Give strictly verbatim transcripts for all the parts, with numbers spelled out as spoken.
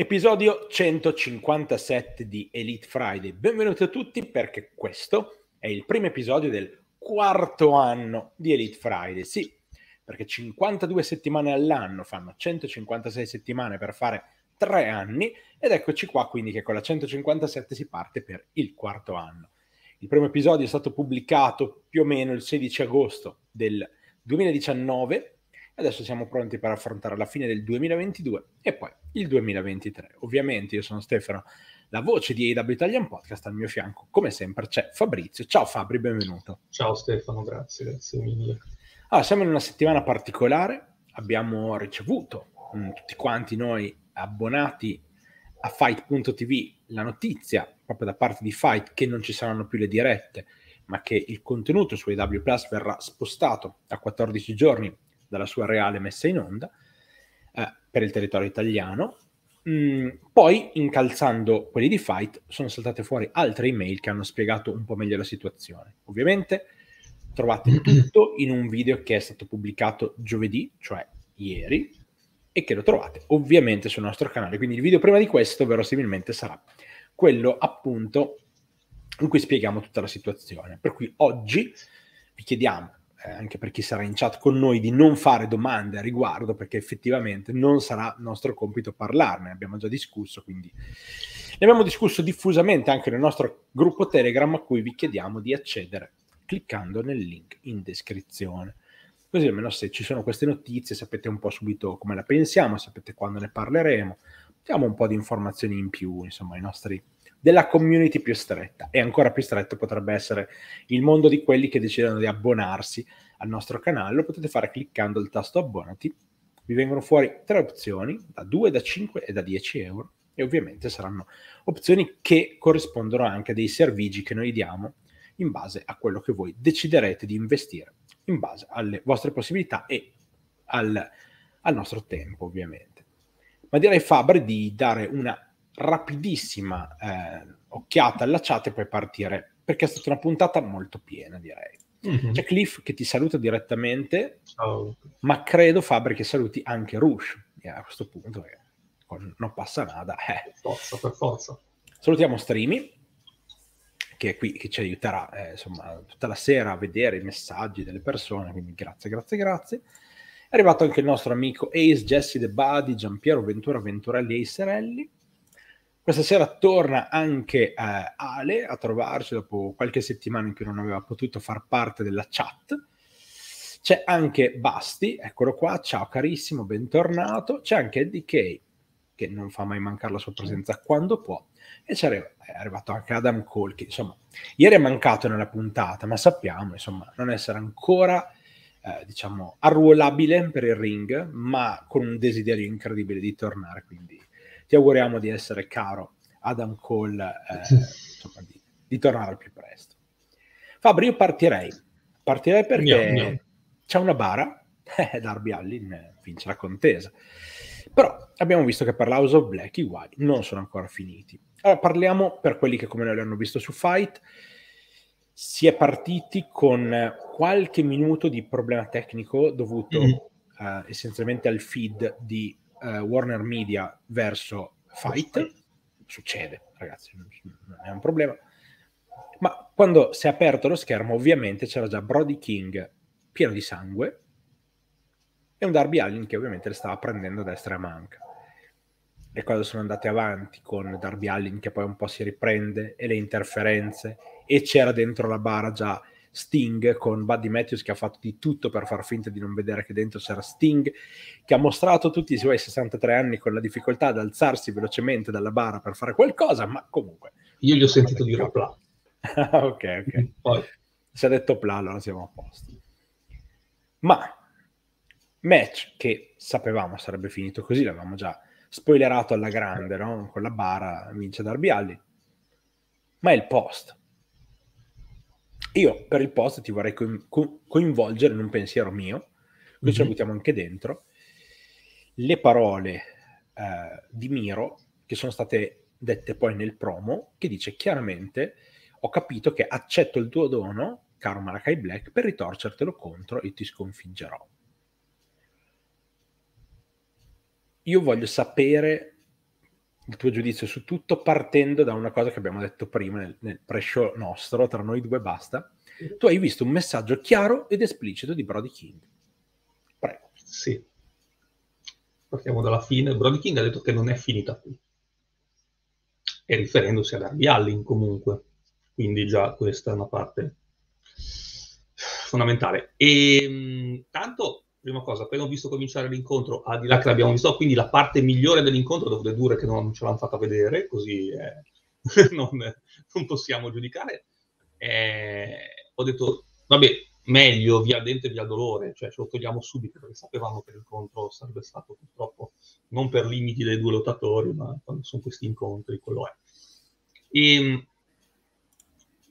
Episodio centocinquantasette di Elite Friday. Benvenuti a tutti, perché questo è il primo episodio del quarto anno di Elite Friday. Sì, perché cinquantadue settimane all'anno fanno centocinquantasei settimane per fare tre anni, ed eccoci qua quindi che con la centocinquantasette si parte per il quarto anno. Il primo episodio è stato pubblicato più o meno il sedici agosto del duemiladiciannove. Adesso siamo pronti per affrontare la fine del duemilaventidue e poi il duemilaventitré. Ovviamente io sono Stefano, la voce di A E W Italian Podcast, al mio fianco come sempre c'è Fabrizio. Ciao Fabri, benvenuto. Ciao Stefano, grazie, grazie mille. Allora, siamo in una settimana particolare, abbiamo ricevuto mh, tutti quanti noi abbonati a Fight punto tv la notizia proprio da parte di Fight che non ci saranno più le dirette, ma che il contenuto su A E W Plus verrà spostato a quattordici giorni dalla sua reale messa in onda eh, per il territorio italiano. Mm, poi, incalzando quelli di Fight, sono saltate fuori altre email che hanno spiegato un po' meglio la situazione. Ovviamente trovate tutto in un video che è stato pubblicato giovedì, cioè ieri, e che lo trovate ovviamente sul nostro canale. Quindi il video prima di questo verosimilmente sarà quello appunto in cui spieghiamo tutta la situazione. Per cui oggi vi chiediamo, anche per chi sarà in chat con noi, di non fare domande a riguardo, perché effettivamente non sarà nostro compito parlarne, abbiamo già discusso, quindi ne abbiamo discusso diffusamente anche nel nostro gruppo Telegram, a cui vi chiediamo di accedere cliccando nel link in descrizione, così almeno se ci sono queste notizie sapete un po' subito come la pensiamo, sapete quando ne parleremo, diamo un po' di informazioni in più, insomma, ai nostri della community più stretta. E ancora più stretto potrebbe essere il mondo di quelli che decidono di abbonarsi al nostro canale. Lo potete fare cliccando il tasto abbonati, vi vengono fuori tre opzioni, da due, da cinque e da dieci euro, e ovviamente saranno opzioni che corrispondono anche a dei servigi che noi diamo in base a quello che voi deciderete di investire, in base alle vostre possibilità e al, al nostro tempo ovviamente. Ma direi, Fabri, di dare una rapidissima eh, occhiata alla chat e poi partire, perché è stata una puntata molto piena, direi. Mm-hmm. C'è Cliff che ti saluta direttamente. Oh, ma credo, Fabri, che saluti anche Rush e a questo punto eh, non passa nada eh. per forza, per forza. Salutiamo Streamy, che è qui che ci aiuterà eh, insomma tutta la sera a vedere i messaggi delle persone, quindi grazie, grazie, grazie. È arrivato anche il nostro amico Ace, Jesse The Buddy, Giampiero Ventura, Venturelli e Iserelli. Questa sera torna anche eh, Ale a trovarci dopo qualche settimana in cui non aveva potuto far parte della chat. C'è anche Basti, eccolo qua, ciao carissimo, bentornato. C'è anche D K, che non fa mai mancare la sua presenza quando può. E c'è arriv- è arrivato anche Adam Cole, che insomma ieri è mancato nella puntata, ma sappiamo insomma non essere ancora eh, diciamo arruolabile per il ring, ma con un desiderio incredibile di tornare, quindi ti auguriamo di essere, caro Adam Cole, eh, insomma, di, di tornare al più presto. Fabri, io partirei. Partirei perché no, no. c'è una bara, eh, Darby Allin vince la contesa. Però abbiamo visto che per la House of Black i guai non sono ancora finiti. Allora, parliamo per quelli che come noi l'hanno visto su Fight. Si è partiti con qualche minuto di problema tecnico dovuto mm-hmm. eh, essenzialmente al feed di Uh, Warner Media verso Fight. Succede, ragazzi, non è un problema. Ma quando si è aperto lo schermo ovviamente c'era già Brody King pieno di sangue e un Darby Allin che ovviamente le stava prendendo a destra e a manca. Le cose sono andate avanti con Darby Allin che poi un po' si riprende e le interferenze, e c'era dentro la bara già Sting con Buddy Matthews che ha fatto di tutto per far finta di non vedere che dentro c'era Sting, che ha mostrato tutti i suoi sessantatré anni con la difficoltà ad alzarsi velocemente dalla bara per fare qualcosa, ma comunque io gli ho sentito dire pla. ok ok Poi. Si è detto pla, allora siamo a posto. Ma match che sapevamo sarebbe finito così, l'avevamo già spoilerato alla grande, no? Con la bara vince Darby Allin. Ma è il post. Io per il post ti vorrei co- coinvolgere in un pensiero mio, qui mm-hmm. ce lo buttiamo anche dentro, le parole eh, di Miro che sono state dette poi nel promo, che dice chiaramente: ho capito che accetto il tuo dono, caro Malakai Black, per ritorcertelo contro e ti sconfiggerò. Io voglio sapere il tuo giudizio su tutto, partendo da una cosa che abbiamo detto prima nel, nel pre-show nostro, tra noi due basta. Tu hai visto un messaggio chiaro ed esplicito di Brody King. Prego. Sì. Partiamo dalla fine. Brody King ha detto che non è finita qui. E riferendosi a Darby Allin comunque. Quindi già questa è una parte fondamentale. E tanto, prima cosa, appena ho visto cominciare l'incontro, al di là che l'abbiamo visto, quindi la parte migliore dell'incontro, devo dedurre che non ce l'hanno fatta vedere, così eh, non, non possiamo giudicare. Eh, ho detto, vabbè, meglio via dente e via dolore, cioè ce lo togliamo subito, perché sapevamo che l'incontro sarebbe stato purtroppo, non per limiti dei due lottatori, ma quando sono questi incontri, quello è. E,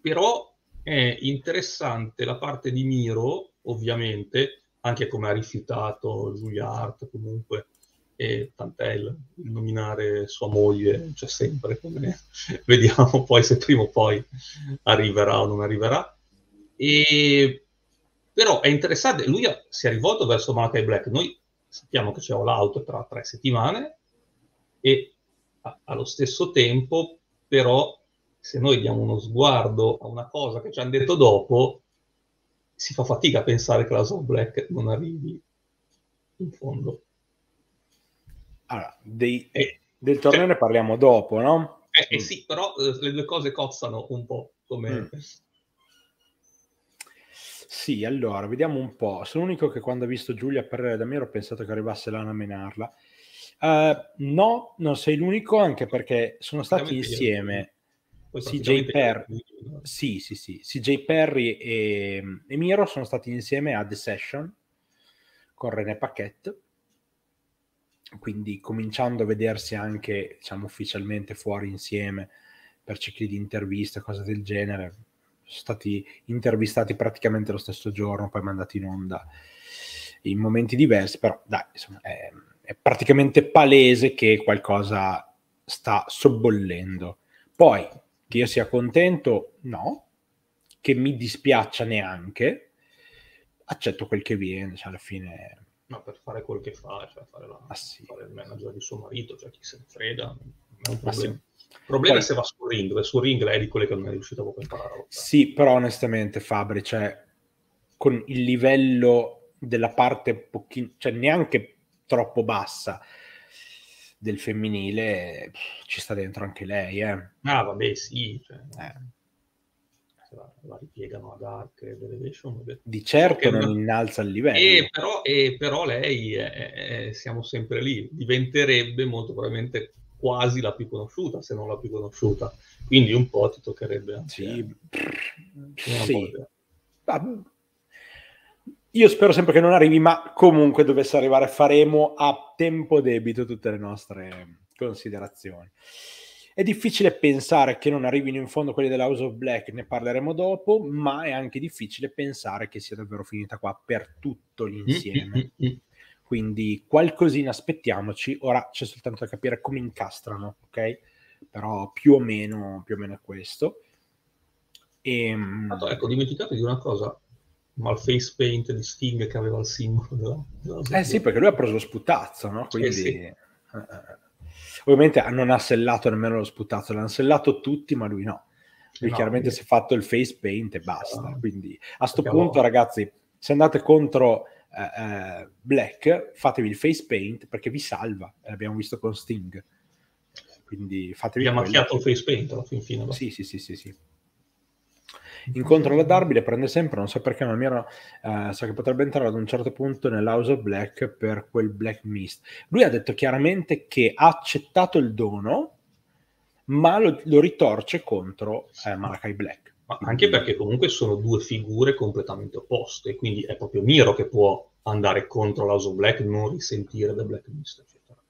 però è interessante la parte di Miro, ovviamente, anche come ha rifiutato Juilliard, comunque, e tant'è il nominare sua moglie, c'è cioè sempre, come vediamo poi se prima o poi arriverà o non arriverà. E però è interessante, lui ha, si è rivolto verso Malakai Black. Noi sappiamo che c'è all out tra tre settimane e a, allo stesso tempo, però, se noi diamo uno sguardo a una cosa che ci hanno detto dopo, si fa fatica a pensare che la House of Black non arrivi in fondo. Allora, dei, eh, del torneo cioè, ne parliamo dopo, no? Eh, eh sì, però eh, le due cose cozzano un po'. Come... Mm. Sì, allora, vediamo un po'. Sono l'unico che quando ha visto Giulia parlare da me ho pensato che arrivasse Lana a menarla. Uh, no, non sei l'unico, anche perché sono stati insieme C J Perry. Sì, sì, sì. C J Perry e, e Miro sono stati insieme a The Session con René Paquette. Quindi cominciando a vedersi anche, diciamo, ufficialmente fuori insieme per cicli di interviste, cose del genere. Sono stati intervistati praticamente lo stesso giorno, poi mandati in onda in momenti diversi, però dai, insomma, è, è praticamente palese che qualcosa sta sobbollendo. Poi, che io sia contento, no, che mi dispiaccia neanche, accetto quel che viene, cioè alla fine... No, per fare quel che fa, cioè fare, la, ah, sì. fare il manager di suo marito, cioè chi se ne frega, non è un problema. Ah, sì. Il problema poi, è se va sul ring, perché sul ring lei è di quelle che non è riuscita proprio a imparare. Sì, però onestamente Fabri, cioè, con il livello della parte pochino, cioè neanche troppo bassa del femminile, pff, ci sta dentro anche lei, eh. Ah, vabbè, sì, cioè... Eh. La, la ripiegano a Dark Elevation, di certo non innalza il livello, e però, e però lei è, è, siamo sempre lì, diventerebbe molto probabilmente quasi la più conosciuta, se non la più conosciuta, quindi un po' ti toccherebbe anche, sì, eh, sì. Io spero sempre che non arrivi, ma comunque dovesse arrivare faremo a tempo debito tutte le nostre considerazioni. È difficile pensare che non arrivino in fondo quelli della House of Black, ne parleremo dopo, ma è anche difficile pensare che sia davvero finita qua per tutto l'insieme. Quindi qualcosina aspettiamoci, ora c'è soltanto da capire come incastrano, ok? Però più o meno, più o meno è questo. E... Allora, ecco, dimenticate di una cosa, ma il face paint di Sting che aveva il simbolo della, della eh sì, perché lui ha preso lo sputazzo, no? Quindi... Eh sì. Ovviamente non ha sellato nemmeno lo sputazzo, l'hanno sellato tutti, ma lui no. Lui no, chiaramente si è fatto il face paint e basta. Quindi a sto punto, no, ragazzi, se andate contro eh, Black, fatevi il face paint perché vi salva. L'abbiamo visto con Sting. Quindi fatevi. Abbiamo macchiato il face paint alla fin fine. Sì, sì, sì, sì, sì. Incontro la Darby, le prende sempre, non so perché, ma mi ero, eh, so che potrebbe entrare ad un certo punto nell'House of Black per quel Black Mist. Lui ha detto chiaramente che ha accettato il dono, ma lo, lo ritorce contro eh, Malakai Black. Ma anche perché comunque sono due figure completamente opposte, quindi è proprio Miro che può andare contro l'House of Black, non risentire del Black Mist, eccetera.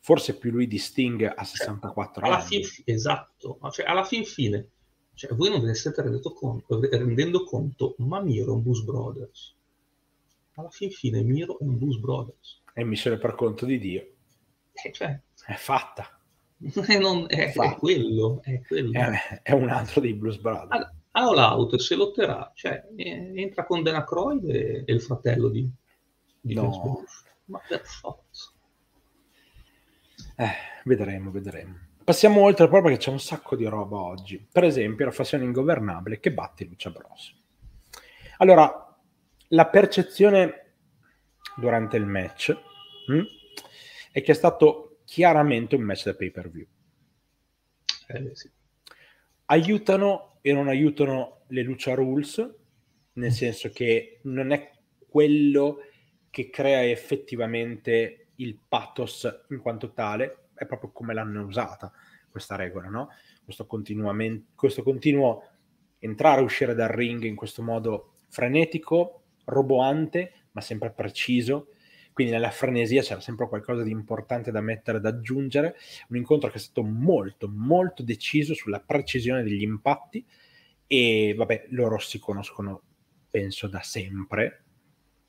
Forse più lui di Sting a sessantaquattro cioè, alla anni. Fin, esatto, cioè, alla fin fine. Cioè, voi non ve ne state conto, rendendo conto, ma Miro è un Blues Brothers. Alla fin fine Miro è un Blues Brothers. E Michele per conto di Dio. Eh, cioè, è fatta. Eh, non, è, è, fatta. È quello. È, quello. È, è un altro dei Blues Brothers. All Out se lotterà, cioè, eh, entra con Dana Croyd e, e il fratello di, di no. Ma per forza. Eh, Vedremo, vedremo. Passiamo oltre proprio perché c'è un sacco di roba oggi. Per esempio la fazione ingovernabile che batte Lucio Bros. Allora, la percezione durante il match mh, è che è stato chiaramente un match da pay per view. Eh, sì. Aiutano e non aiutano le Lucha Rules, nel senso che non è quello che crea effettivamente il pathos in quanto tale, è proprio come l'hanno usata questa regola, no? Questo, continuamente, questo continuo entrare e uscire dal ring in questo modo frenetico, roboante, ma sempre preciso. Quindi nella frenesia c'era sempre qualcosa di importante da mettere, da aggiungere. Un incontro che è stato molto, molto deciso sulla precisione degli impatti. E vabbè, loro si conoscono, penso, da sempre.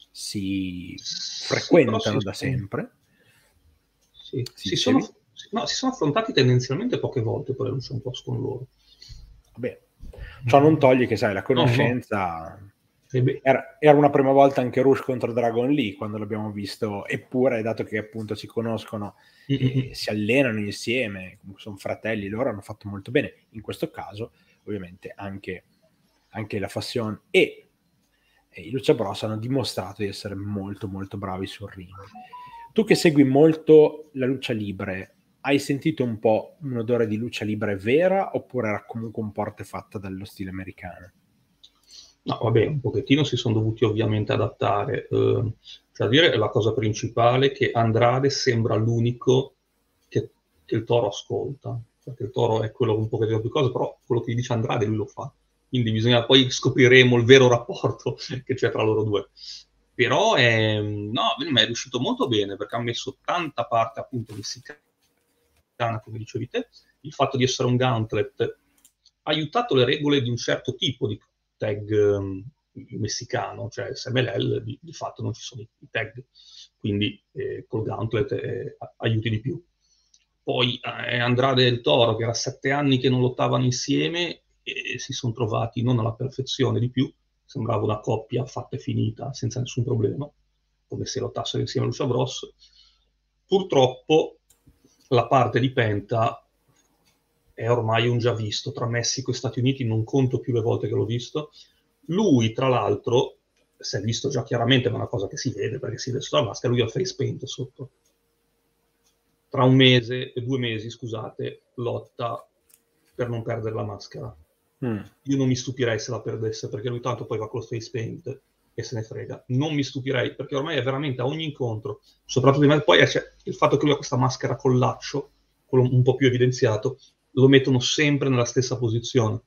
Si frequentano sì, da sempre. Sì. Si, si, sono, no, si sono affrontati tendenzialmente poche volte, poi non sono un po' con loro. Vabbè, ciò non toglie che, sai, la conoscenza... No, no. Era, era una prima volta anche Rush contro Dragon Lee quando l'abbiamo visto, eppure dato che appunto si conoscono e si allenano insieme, comunque sono fratelli, loro hanno fatto molto bene in questo caso. Ovviamente anche, anche la Fashion e, e i Lucha Bros hanno dimostrato di essere molto molto bravi sul ring. Tu che segui molto la lucha libre, hai sentito un po' un odore di lucha libre vera oppure era comunque un po' artefatta dallo stile americano? No, vabbè, un pochettino si sono dovuti ovviamente adattare. Eh, cioè, dire la cosa principale è che Andrade sembra l'unico che, che il Toro ascolta, perché il Toro è quello un pochettino più cosa, però quello che gli dice Andrade lui lo fa. Quindi bisogna, poi scopriremo il vero rapporto che c'è tra loro due. Però è, no, mi è riuscito molto bene, perché ha messo tanta parte appunto messicana, come dicevi te, il fatto di essere un gauntlet, ha aiutato le regole di un certo tipo di tag um, messicano, cioè S M L L, di, di fatto non ci sono i, i tag, quindi eh, col gauntlet eh, aiuti di più. Poi eh, Andrade e il Toro, che era sette anni che non lottavano insieme, e si sono trovati non alla perfezione di più, sembrava una coppia fatta e finita, senza nessun problema, come se lottassero insieme a Lucio Bros. Purtroppo la parte di Penta è ormai un già visto, tra Messico e Stati Uniti non conto più le volte che l'ho visto. Lui, tra l'altro, si è visto già chiaramente, ma è una cosa che si vede, perché si vede sulla maschera, lui ha il face paint sotto. Tra un mese, e due mesi, scusate, lotta per non perdere la maschera. Mm. Io non mi stupirei se la perdesse, perché lui tanto poi va col face paint e se ne frega. Non mi stupirei, perché ormai è veramente a ogni incontro, soprattutto di poi c'è il fatto che lui ha questa maschera col laccio, quello un po' più evidenziato, lo mettono sempre nella stessa posizione.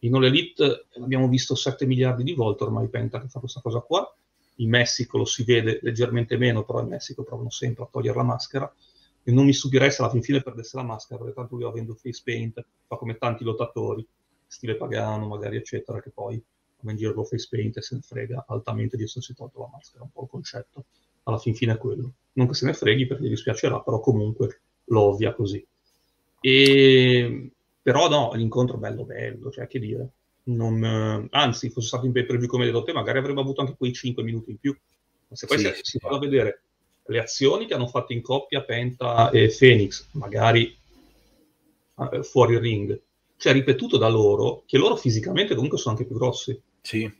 In All Elite l'abbiamo visto sette miliardi di volte ormai Penta che fa questa cosa qua, in Messico lo si vede leggermente meno, però in Messico provano sempre a togliere la maschera, e non mi stupirei se alla fin fine perdesse la maschera, perché tanto lui avendo face paint, fa come tanti lottatori, stile pagano magari eccetera, che poi va in giro con face paint e se ne frega altamente di essersi tolto la maschera, un po' il concetto, alla fin fine è quello. Non che se ne freghi perché gli dispiacerà, però comunque lo ovvia così. E... però no, l'incontro bello bello, cioè che dire, non... anzi fosse stato in pay per view come detto te magari avrebbe avuto anche quei cinque minuti in più, ma se poi sì, si, si va a vedere le azioni che hanno fatto in coppia Penta e Phoenix magari eh, fuori ring, cioè ripetuto da loro, che loro fisicamente comunque sono anche più grossi, sì,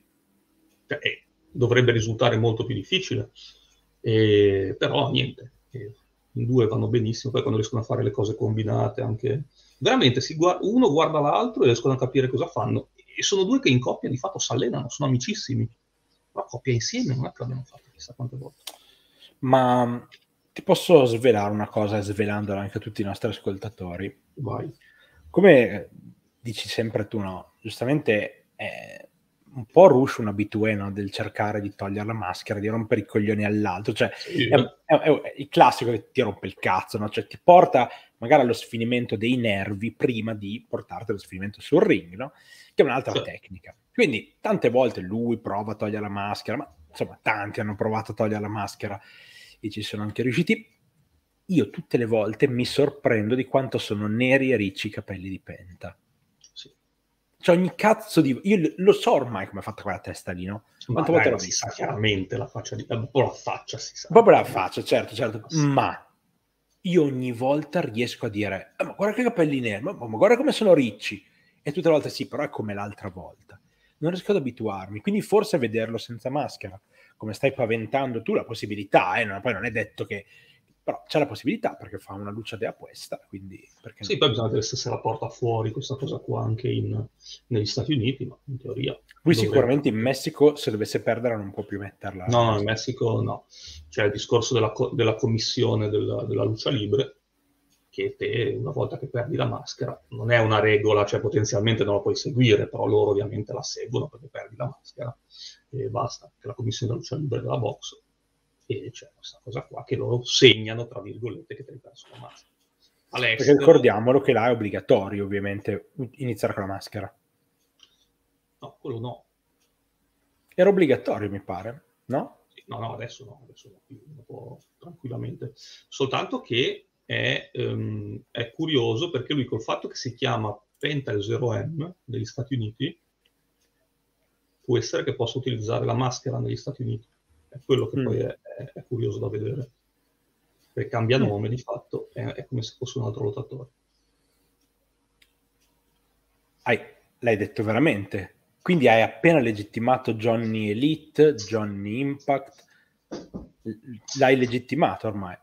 cioè, eh, dovrebbe risultare molto più difficile, eh, però niente, eh, in due vanno benissimo, poi quando riescono a fare le cose combinate anche veramente si guarda, uno guarda l'altro e riescono a capire cosa fanno, e sono due che in coppia di fatto si allenano, sono amicissimi, ma coppia insieme non è che l'abbiamo fatto chissà quante volte. Ma ti posso svelare una cosa, svelandola anche a tutti i nostri ascoltatori? Vai. Come dici sempre tu, no, giustamente è un po' Rush un abitué, no? Del cercare di togliere la maschera, di rompere i coglioni all'altro, cioè sì. è, è, è il classico che ti rompe il cazzo, no? Cioè ti porta magari allo sfinimento dei nervi prima di portarti allo sfinimento sul ring, no? Che è un'altra sì. tecnica. Quindi tante volte lui prova a togliere la maschera, ma insomma tanti hanno provato a togliere la maschera e ci sono anche riusciti. Io tutte le volte mi sorprendo di quanto sono neri e ricci i capelli di Penta. Cioè ogni cazzo di... Io lo so ormai come è fatta quella testa lì, no? Quante volte l'ho vista? Si sa chiaramente la faccia di... Proprio la faccia si sa. Proprio la faccia, certo, certo. Ma io ogni volta riesco a dire ah, ma guarda che capelli neri, ma, ma guarda come sono ricci, e tutte le volte sì, però è come l'altra volta, non riesco ad abituarmi, quindi forse vederlo senza maschera, come stai paventando tu la possibilità, eh, non, poi non è detto che, però c'è la possibilità perché fa una luce dea questa, quindi perché sì, no? Poi bisogna vedere se la porta fuori questa cosa qua anche in, negli Stati Uniti, ma in teoria qui dovrebbe... sicuramente in Messico se dovesse perdere non può più metterla, no, no, in Messico no, c'è il discorso della, co- della commissione della, della lucha libre, che te una volta che perdi la maschera non è una regola, cioè potenzialmente non la puoi seguire, però loro ovviamente la seguono perché perdi la maschera e basta, che la commissione della lucha libre della box, e c'è questa cosa qua che loro segnano tra virgolette che te hai perso la maschera. All'estero, perché ricordiamolo che là è obbligatorio ovviamente iniziare con la maschera. No, quello no. Era obbligatorio mi pare, no? Sì, no, no, adesso no, adesso no, un po' tranquillamente. Soltanto che È, um, è curioso perché lui col fatto che si chiama Penta zero M negli Stati Uniti, può essere che possa utilizzare la maschera negli Stati Uniti, è quello che mm. poi è, è, è curioso da vedere, perché cambia mm. nome di fatto, è, è come se fosse un altro lottatore. Hai, l'hai detto veramente, quindi hai appena legittimato Johnny Elite, Johnny Impact, l'hai legittimato ormai.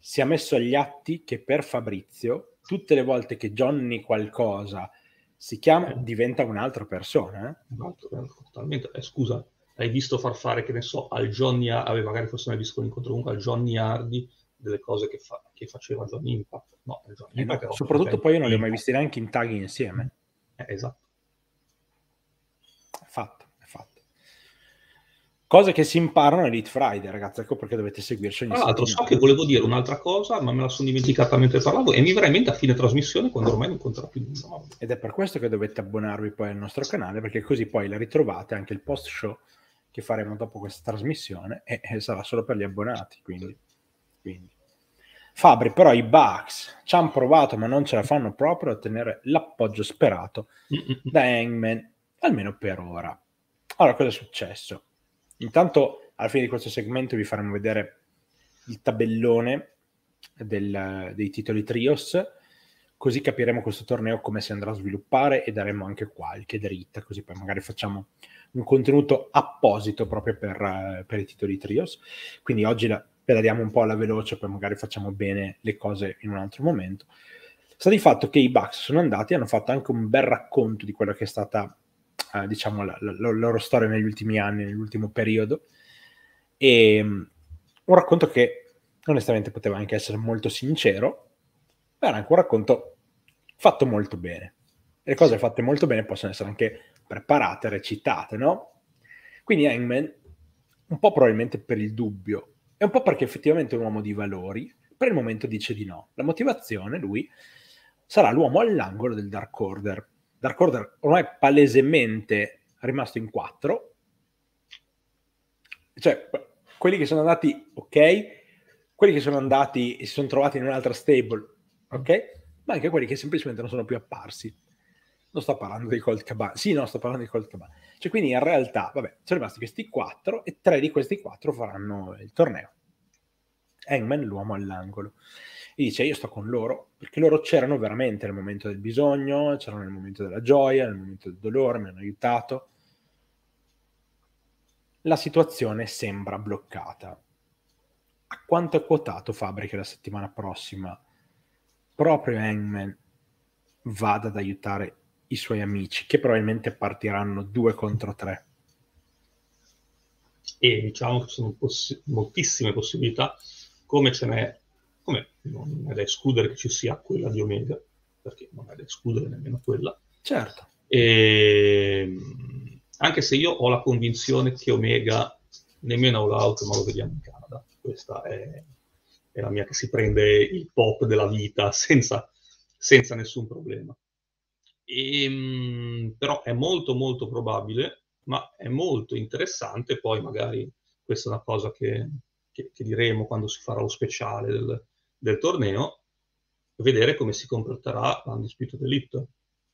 Si è messo agli atti che per Fabrizio tutte le volte che Johnny qualcosa si chiama diventa un'altra persona, eh? Un altro, un altro, totalmente. Eh, scusa, hai visto far fare, che ne so, al Johnny Hardy, magari forse hai visto l'incontro comunque al Johnny Hardy delle cose che, fa, che faceva Johnny Impact, no, Johnny eh Impact no, soprattutto poi io non li ho mai visti neanche in tag insieme, eh, esatto, è fatto. Cose che si imparano Elite Friday, ragazzi, ecco perché dovete seguirci. Tra l'altro so che volevo dire un'altra cosa, ma me la sono dimenticata mentre parlavo e mi verrà in mente a fine trasmissione quando ormai non conterò più nulla. Ed è per questo che dovete abbonarvi poi al nostro canale, perché così poi la ritrovate anche il post show che faremo dopo questa trasmissione e, e sarà solo per gli abbonati, quindi. quindi. Fabri, però i Bucks ci hanno provato ma non ce la fanno proprio a ottenere l'appoggio sperato Mm-mm. da Hangman, almeno per ora. Allora, cosa è successo? Intanto, alla fine di questo segmento, vi faremo vedere il tabellone del, dei titoli trios, così capiremo questo torneo come si andrà a sviluppare e daremo anche qualche dritta, così poi magari facciamo un contenuto apposito proprio per, per i titoli trios. Quindi oggi la, ve la diamo un po' alla veloce, poi magari facciamo bene le cose in un altro momento. Sta di fatto che i Bucks sono andati e hanno fatto anche un bel racconto di quella che è stata... Uh, diciamo la, la, la loro storia negli ultimi anni, nell'ultimo periodo, e um, un racconto che onestamente poteva anche essere molto sincero, ma era anche un racconto fatto molto bene. Le cose fatte molto bene possono essere anche preparate, recitate, no? Quindi Hangman, un po' probabilmente per il dubbio e un po' perché effettivamente è un uomo di valori, per il momento dice di no. La motivazione, lui, sarà l'uomo all'angolo del Dark Order. Dark Order ormai palesemente rimasto in quattro, cioè quelli che sono andati ok, quelli che sono andati e si sono trovati in un'altra stable ok, ma anche quelli che semplicemente non sono più apparsi. Non sto parlando dei Colt Cabana, sì no sto parlando dei Colt Cabana, cioè quindi in realtà vabbè sono rimasti questi quattro e tre di questi quattro faranno il torneo. Hangman l'uomo all'angolo e dice io sto con loro perché loro c'erano veramente nel momento del bisogno, c'erano nel momento della gioia, nel momento del dolore, mi hanno aiutato. La situazione sembra bloccata. A quanto è quotato Fabri che la settimana prossima proprio Hangman vada ad aiutare i suoi amici che probabilmente partiranno due contro tre? E diciamo che ci sono poss- moltissime possibilità, come ce n'è, come non è da escludere che ci sia quella di Omega, perché non è da escludere nemmeno quella. Certo. E, anche se io ho la convinzione che Omega nemmeno all out, ma lo vediamo in Canada. Questa è, è la mia che si prende il pop della vita senza, senza nessun problema. E, però è molto molto probabile, ma è molto interessante, poi magari questa è una cosa che, che, che diremo quando si farà lo speciale del, del torneo, vedere come si comporterà l'Undisputed Elite,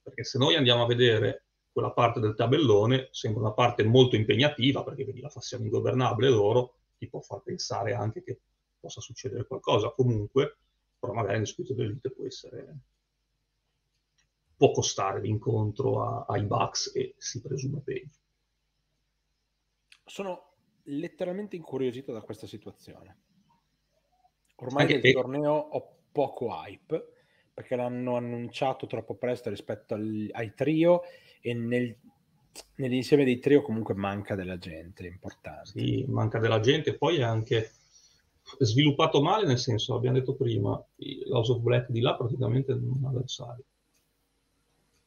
perché se noi andiamo a vedere quella parte del tabellone, sembra una parte molto impegnativa, perché vedi la fazione ingobernabile loro, ti può far pensare anche che possa succedere qualcosa, comunque però magari l'Undisputed Elite può essere, può costare l'incontro ai Bucks e si presume peggio. Sono letteralmente incuriosito da questa situazione. Ormai del torneo ho poco hype, perché l'hanno annunciato troppo presto rispetto al, ai trio, e nel, nell'insieme dei trio comunque manca della gente importante. Sì, manca della gente, poi è anche sviluppato male, nel senso, abbiamo detto prima, l'House of Black di là praticamente non ha avversario,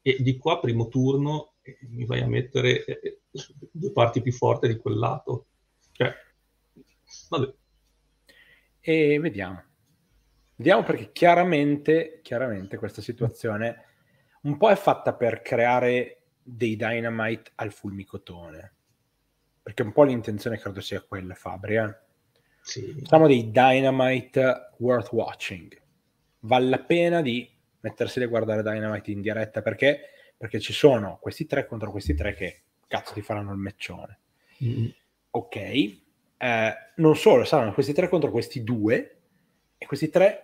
e di qua primo turno eh, mi vai a mettere eh, due parti più forti di quel lato, cioè, vabbè. E vediamo. Vediamo perché chiaramente, chiaramente questa situazione un po' è fatta per creare dei Dynamite al fulmicotone. Perché un po' l'intenzione credo sia quella, Fabri. Eh? Sì. Siamo dei Dynamite worth watching. Vale la pena di mettersi a guardare Dynamite in diretta, perché perché ci sono questi tre contro questi tre che cazzo ti faranno il meccione. Mm. Ok. Eh, non solo, saranno questi tre contro questi due, e questi tre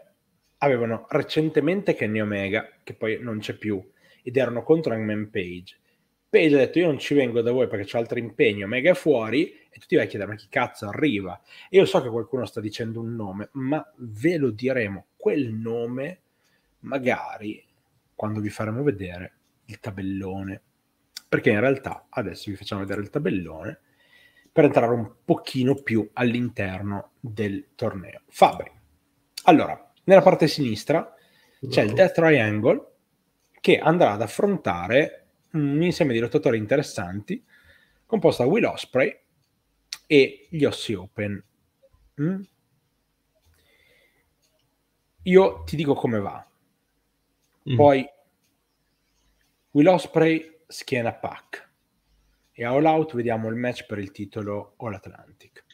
avevano recentemente Kenny Omega, che poi non c'è più, ed erano contro Hangman Page. Page ha detto: io non ci vengo da voi perché c'ho altri impegni, Omega è fuori, e tutti vai a chiedere: ma chi cazzo arriva? E io so che qualcuno sta dicendo un nome, ma ve lo diremo quel nome magari quando vi faremo vedere il tabellone, perché in realtà adesso vi facciamo vedere il tabellone per entrare un pochino più all'interno del torneo. Fabri, allora, nella parte sinistra c'è il Death Triangle, che andrà ad affrontare un insieme di lottatori interessanti, composto da Will Ospreay e gli Aussie Open. Mm? Io ti dico come va. Mm. Poi Will Ospreay schiena Pac, e a All Out vediamo il match per il titolo All Atlantic.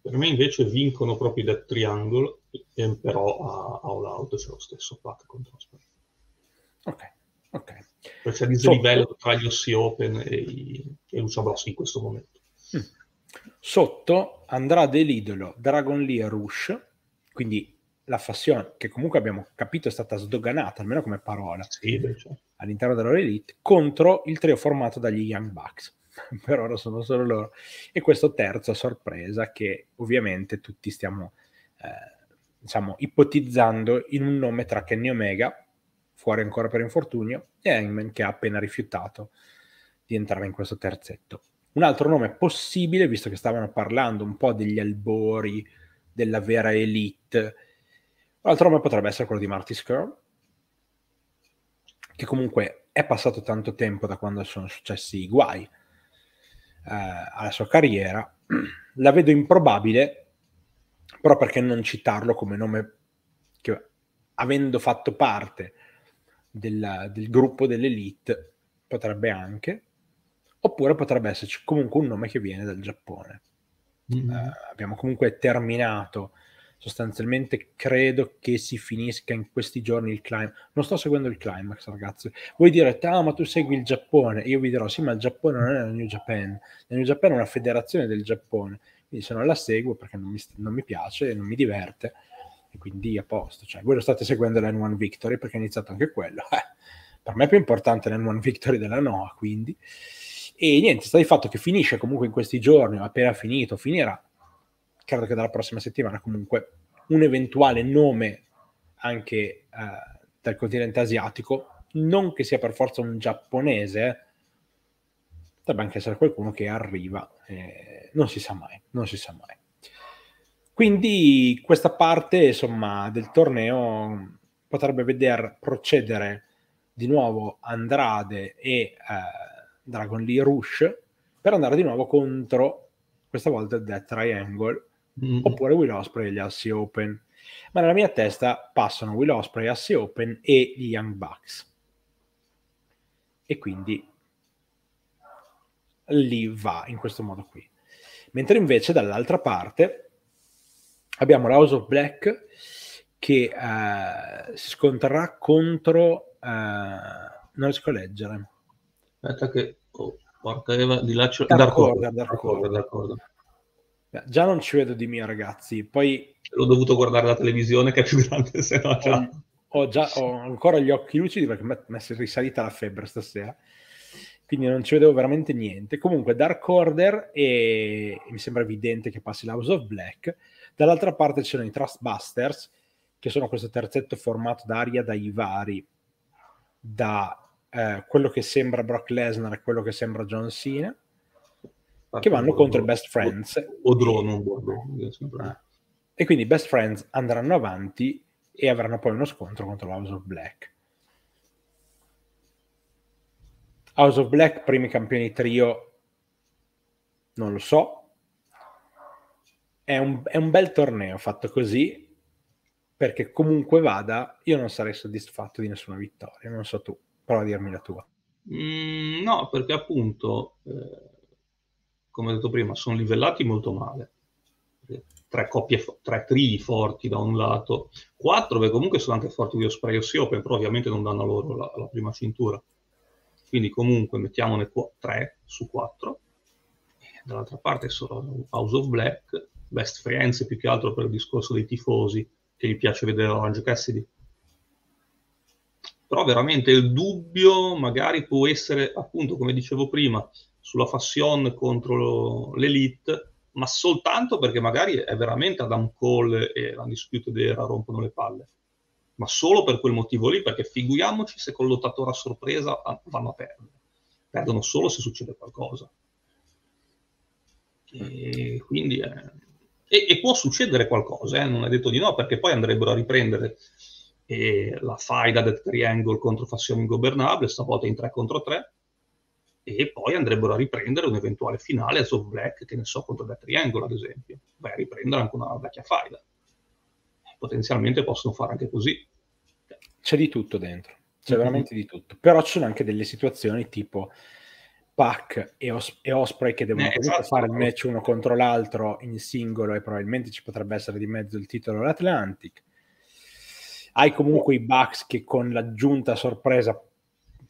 Per me invece vincono proprio da Triangle, però a, a All Out c'è lo stesso Pac contro Ospreay. Ok, ok. Perché c'è il dislivello tra gli Aussie Open e, i, e Lucio Bros in questo momento. Mm. Sotto Andrade l'idolo, Dragon Lee e Rush, quindi la fazione che comunque abbiamo capito è stata sdoganata, almeno come parola, sì, all'interno della loro Elite, contro il trio formato dagli Young Bucks. Per ora sono solo loro. E questo terzo a sorpresa che ovviamente tutti stiamo eh, diciamo ipotizzando in un nome tra Kenny Omega, fuori ancora per infortunio, e Hangman, che ha appena rifiutato di entrare in questo terzetto. Un altro nome possibile, visto che stavano parlando un po' degli albori della vera Elite, l'altro nome potrebbe essere quello di Marty Scurll, che comunque è passato tanto tempo da quando sono successi i guai eh, alla sua carriera. La vedo improbabile, però perché non citarlo come nome che, avendo fatto parte del, del gruppo dell'Elite, potrebbe anche, oppure potrebbe esserci comunque un nome che viene dal Giappone. Mm-hmm. Eh, abbiamo comunque terminato sostanzialmente, credo che si finisca in questi giorni il climax. Non sto seguendo il climax, ragazzi. Voi direte: ah, ma tu segui il Giappone. Io vi dirò: sì, ma il Giappone non è la New Japan. La New Japan è una federazione del Giappone. Quindi se non la seguo, perché non mi, non mi piace, non mi diverte, e quindi a posto. Cioè, voi lo state seguendo la N uno Victory, perché è iniziato anche quello. Eh, per me è più importante la N uno Victory della N O A, quindi. E niente, sta di fatto che finisce comunque in questi giorni, o appena finito, finirà. Credo che dalla prossima settimana comunque un eventuale nome anche eh, del continente asiatico, non che sia per forza un giapponese, potrebbe anche essere qualcuno che arriva, eh, non si sa mai, non si sa mai. Quindi questa parte, insomma, del torneo potrebbe veder procedere di nuovo Andrade e eh, Dragon Lee Rush, per andare di nuovo contro, questa volta, il Death Triangle, Mm. oppure Will Ospreay e gli Aussie Open. Ma nella mia testa passano Will Ospreay, Aussie Open e gli Young Bucks, e quindi lì va in questo modo qui. Mentre invece dall'altra parte abbiamo l'House of Black che eh, si scontrerà contro eh, non riesco a leggere, aspetta che oh, porca Eva, di là c'è Dark Order, Dark Order, Dark Order. Già non ci vedo di mio, ragazzi. Poi l'ho dovuto guardare la televisione, che è più grande, se no già. Ho, già, ho ancora gli occhi lucidi perché mi è risalita la febbre stasera, quindi non ci vedevo veramente niente. Comunque Dark Order e, e mi sembra evidente che passi la House of Black. Dall'altra parte c'erano i Trustbusters, che sono questo terzetto formato da Aria Daivari, da eh, quello che sembra Brock Lesnar e quello che sembra John Cena, che vanno contro i Best Friends. O Drono. E quindi Best Friends andranno avanti e avranno poi uno scontro contro House of Black. House of Black, primi campioni trio, non lo so. È un, è un bel torneo fatto così, perché comunque vada, io non sarei soddisfatto di nessuna vittoria. Non so tu, prova a dirmi la tua. Mm, no, perché appunto, eh, come ho detto prima, sono livellati molto male. Tre coppie, tre trii forti da un lato, quattro che comunque sono anche forti di Ospreay e Aussie Open, però ovviamente non danno loro la, la prima cintura. Quindi comunque mettiamone tre su quattro. Dall'altra parte sono House of Black, Best Friends, più che altro per il discorso dei tifosi, che gli piace vedere Orange Cassidy. Però veramente il dubbio magari può essere, appunto, come dicevo prima, sulla faction contro l'Elite, ma soltanto perché magari è veramente Adam Cole e l'Undisputed Era rompono le palle. Ma solo per quel motivo lì, perché figuriamoci se con lottatore a sorpresa vanno a perdere. Perdono solo se succede qualcosa. E quindi eh, e, e può succedere qualcosa, eh, non è detto di no, perché poi andrebbero a riprendere eh, la faida del triangle contro fazione ingovernabile, stavolta in tre contro tre, e poi andrebbero a riprendere un eventuale finale a Soft Black, che ne so, contro The Triangle ad esempio. Vai a riprendere anche una vecchia faida. Potenzialmente possono fare anche così. C'è di tutto dentro, c'è mm-hmm. veramente di tutto. Però ci sono anche delle situazioni tipo Pac e, Os- e Ospreay che devono eh, esatto, fare il match uno contro l'altro in singolo, e probabilmente ci potrebbe essere di mezzo il titolo all'Atlantic. Hai comunque i Bucks che con l'aggiunta sorpresa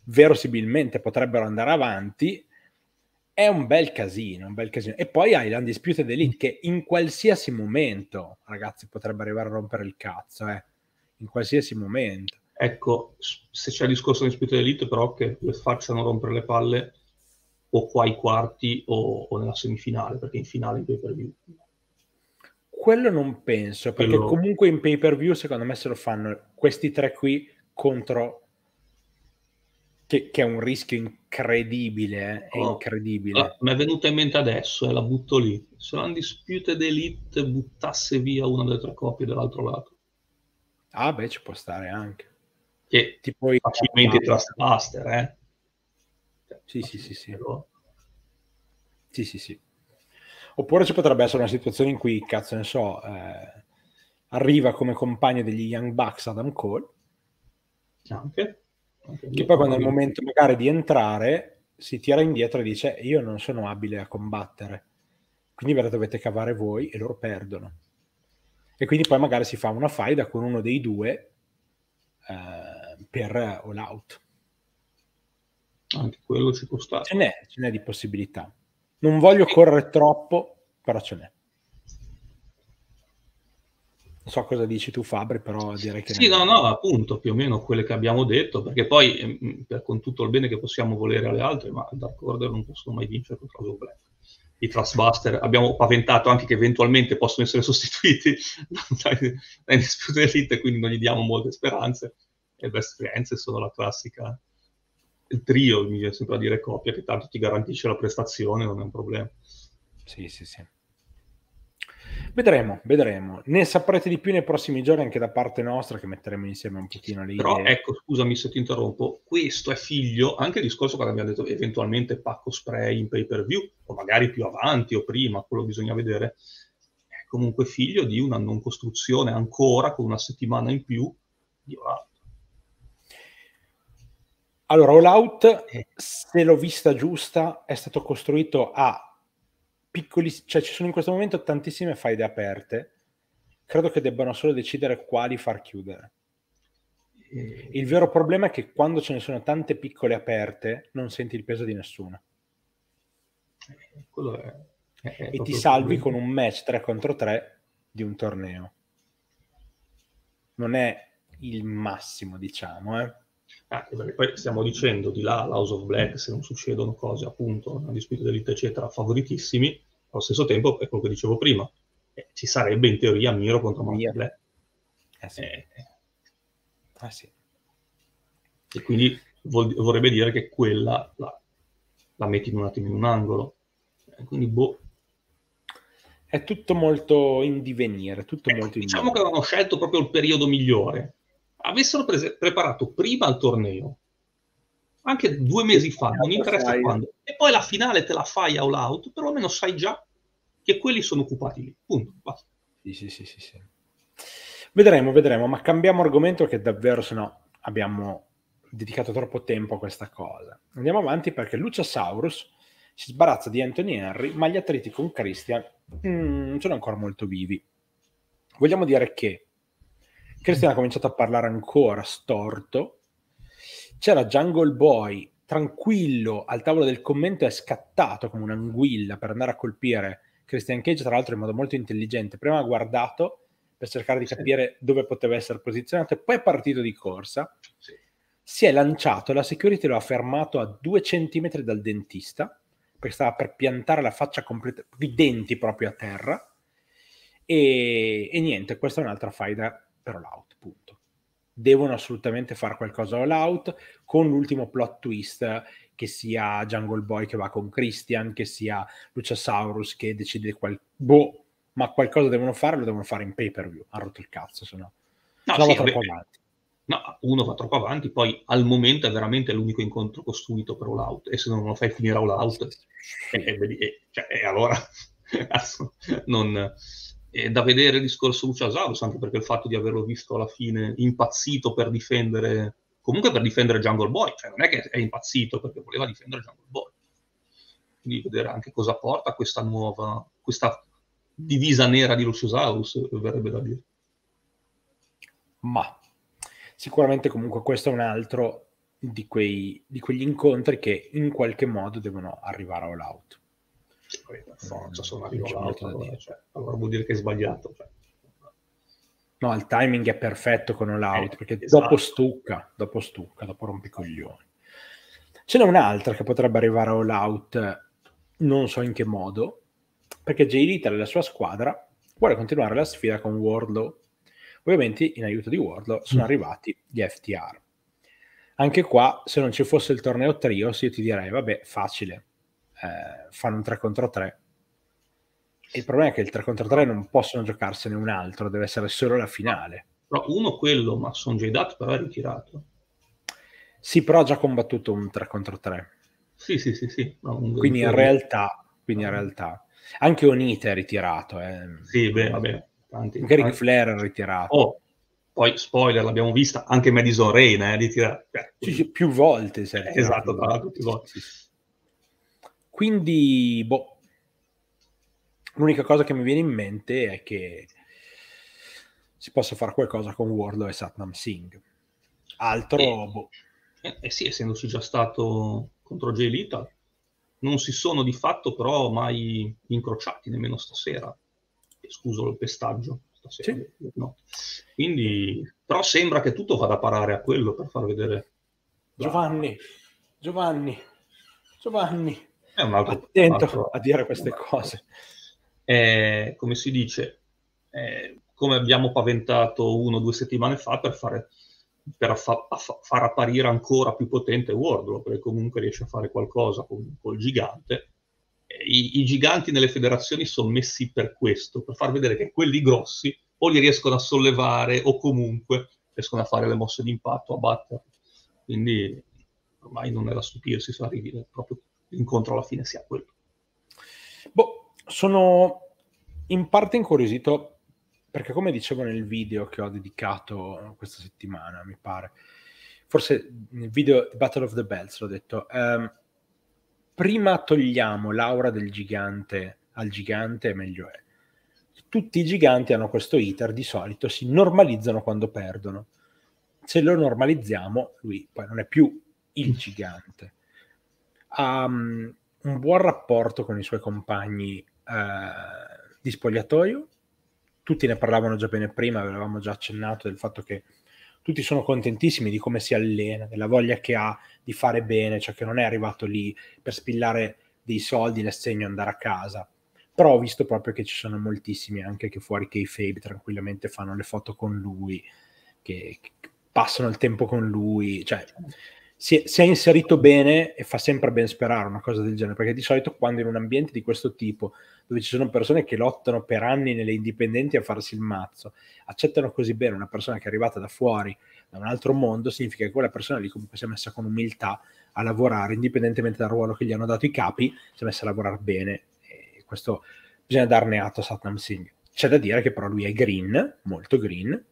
verosimilmente potrebbero andare avanti. È un bel casino, un bel casino. E poi hai l'Undisputed Elite che in qualsiasi momento, ragazzi, potrebbe arrivare a rompere il cazzo, eh. In qualsiasi momento. Ecco, se c'è il discorso dell'Undisputed Elite, però, che le facciano rompere le palle o qua ai quarti o, o nella semifinale, perché in finale in pay-per-view. Quello non penso, perché Quello... comunque in pay-per-view, secondo me, se lo fanno questi tre qui contro... Che, che è un rischio incredibile, eh? È oh, incredibile. Ah, mi è venuta in mente adesso, e eh, la butto lì. Se l'Undisputed Elite buttasse via una delle tre coppie dall'altro lato. Ah beh, ci può stare anche. Che tipo facilmente i Trustbuster, eh? Sì, sì, sì, sì. Sì, sì, sì. Oppure ci potrebbe essere una situazione in cui, cazzo ne so, eh, arriva come compagno degli Young Bucks Adam Cole. Anche. Che poi quando è il momento magari di entrare si tira indietro e dice io non sono abile a combattere, quindi ve la dovete cavare voi, e loro perdono, e quindi poi magari si fa una faida con uno dei due eh, per All Out. Anche quello ci può stare, ce n'è, ce n'è di possibilità. Non voglio correre troppo, però ce n'è. Non so cosa dici tu, Fabri, però direi che... Sì, no, no, appunto, più o meno quelle che abbiamo detto, perché poi, mh, per, con tutto il bene che possiamo volere alle altre, ma il Dark Order non possono mai vincere contro House of Black. I Trustbuster abbiamo paventato anche che eventualmente possono essere sostituiti dai Disputed Elite, quindi non gli diamo molte speranze. E Best Friends sono la classica... Il trio, mi viene sempre a dire coppia, che tanto ti garantisce la prestazione, non è un problema. Sì, sì, sì. Vedremo, vedremo. Ne saprete di più nei prossimi giorni anche da parte nostra, che metteremo insieme un pochino lì. Però ecco, scusami se ti interrompo, questo è figlio, anche il discorso quando abbiamo detto eventualmente pacco spray in pay per view, o magari più avanti o prima, quello bisogna vedere, è comunque figlio di una non costruzione ancora con una settimana in più di All Out. Allora, All Out, eh. se l'ho vista giusta, è stato costruito a... Piccoli, cioè ci sono in questo momento tantissime faide aperte, credo che debbano solo decidere quali far chiudere. Il vero problema è che quando ce ne sono tante piccole aperte non senti il peso di nessuno. Quello è... eh, e ti salvi con un match tre contro tre di un torneo. Non è il massimo, diciamo, eh. Ah, perché poi stiamo dicendo di là House of Black, se non succedono cose, appunto, Undisputed Elite eccetera, favoritissimi. Allo stesso tempo è quello che dicevo prima, eh, ci sarebbe in teoria Miro contro Malakai Black. Eh sì. Eh. Eh sì. E quindi vol- vorrebbe dire che quella la, la metti un attimo in un angolo, eh, quindi boh, è tutto molto in divenire, tutto eh, molto diciamo in che avevano scelto proprio il periodo migliore. Avessero prese- preparato prima il torneo, anche due mesi fa, non interessa quando, e poi la finale te la fai all out, perlomeno sai già che quelli sono occupati lì, punto, basta. Sì, sì, sì, sì, sì. Vedremo, vedremo, ma cambiamo argomento, che davvero sennò abbiamo dedicato troppo tempo a questa cosa. Andiamo avanti, perché Luchasaurus si sbarazza di Anthony Henry, ma gli attriti con Christian mm, sono ancora molto vivi. Vogliamo dire che Christian ha cominciato a parlare ancora storto. C'era Jungle Boy tranquillo al tavolo del commento, è scattato come un'anguilla per andare a colpire Christian Cage, tra l'altro in modo molto intelligente. Prima ha guardato per cercare di capire sì. dove poteva essere posizionato, e poi è partito di corsa, sì. si è lanciato, la security lo ha fermato a due centimetri dal dentista, perché stava per piantare la faccia completa, i denti proprio a terra, e, e niente, questa è un'altra faida per l'out, punto. Devono assolutamente fare qualcosa all out, con l'ultimo plot twist, che sia Jungle Boy che va con Christian, che sia Luchasaurus che decide qual... boh, ma qualcosa devono fare, lo devono fare in pay per view. Ha rotto il cazzo, se no, no, no sì, va troppo vabbè. avanti. No, uno va troppo avanti, poi al momento è veramente l'unico incontro costruito per all out, e se non lo fai finire all out sì. e, e, e, cioè, e allora non... E da vedere il discorso Luchasaurus, anche perché il fatto di averlo visto alla fine impazzito per difendere, comunque per difendere Jungle Boy, cioè non è che è impazzito perché voleva difendere Jungle Boy, quindi vedere anche cosa porta questa nuova, questa divisa nera di Luchasaurus, verrebbe da dire. Ma sicuramente comunque questo è un altro di, quei, di quegli incontri che in qualche modo devono arrivare all out. Per forza, sono arrivato allora, cioè, allora vuol dire che è sbagliato, cioè. No, il timing è perfetto con all out, eh, perché esatto. dopo stucca dopo stucca, dopo rompicoglioni. Ce n'è un'altra che potrebbe arrivare all out, non so in che modo, perché Jay Lethal e la sua squadra vuole continuare la sfida con Wardlow. Ovviamente in aiuto di Wardlow sono mm. arrivati gli F T R. Anche qua, se non ci fosse il torneo trios, io ti direi vabbè, facile, Eh, fanno un tre contro tre. Il problema è che il tre contro tre non possono giocarsene un altro, deve essere solo la finale. Però uno quello, ma Son Jay Dutt però è ritirato. Sì, però ha già combattuto un tre contro tre. Sì, sì, sì, sì. No, un quindi in realtà, quindi in realtà anche Onita è ritirato, eh. Sì, beh, vabbè, tanti, anche Ric Flair è ritirato. Oh, poi spoiler, l'abbiamo vista anche Madison Rayne, eh, ritirato. Eh, sì, sì, più volte, se eh, esatto, tra l'altro più volte. Sì, sì. Quindi, boh, l'unica cosa che mi viene in mente è che si possa fare qualcosa con Wardlow e Satnam Singh. Altro, eh, boh. Eh, eh sì, essendoci già stato contro Jay Lethal, non si sono di fatto però mai incrociati, nemmeno stasera. Scuso il pestaggio, stasera. Sì. No. Quindi, però sembra che tutto vada a parare a quello per far vedere. Giovanni, Giovanni, Giovanni. È un altro, attento un altro, a dire queste cose. Eh, come si dice, eh, come abbiamo paventato uno o due settimane fa, per, fare, per affa- affa- far apparire ancora più potente Wardlow, perché comunque riesce a fare qualcosa con, col gigante. Eh, i, I giganti nelle federazioni sono messi per questo, per far vedere che quelli grossi o li riescono a sollevare o comunque riescono a fare le mosse d'impatto, a battere. Quindi ormai non è da stupirsi se arrivi proprio incontro alla fine sia quello. Boh, sono in parte incuriosito, perché come dicevo nel video che ho dedicato questa settimana, mi pare, forse nel video Battle of the Bells l'ho detto, ehm, prima togliamo l'aura del gigante al gigante, meglio è. Tutti i giganti hanno questo iter, di solito si normalizzano quando perdono. Se lo normalizziamo, lui poi non è più il gigante. Ha um, un buon rapporto con i suoi compagni eh, di spogliatoio. Tutti ne parlavano già bene prima, avevamo già accennato del fatto che tutti sono contentissimi di come si allena, della voglia che ha di fare bene, cioè che non è arrivato lì per spillare dei soldi, l'assegno, andare a casa. Però ho visto proprio che ci sono moltissimi anche che fuori kayfabe tranquillamente fanno le foto con lui, che, che passano il tempo con lui, cioè si, si è inserito bene e fa sempre ben sperare una cosa del genere, perché di solito quando in un ambiente di questo tipo, dove ci sono persone che lottano per anni nelle indipendenti a farsi il mazzo, accettano così bene una persona che è arrivata da fuori, da un altro mondo, significa che quella persona lì comunque si è messa con umiltà a lavorare, indipendentemente dal ruolo che gli hanno dato i capi, si è messa a lavorare bene. E questo bisogna darne atto a Satnam Singh. C'è da dire che però lui è green, molto green,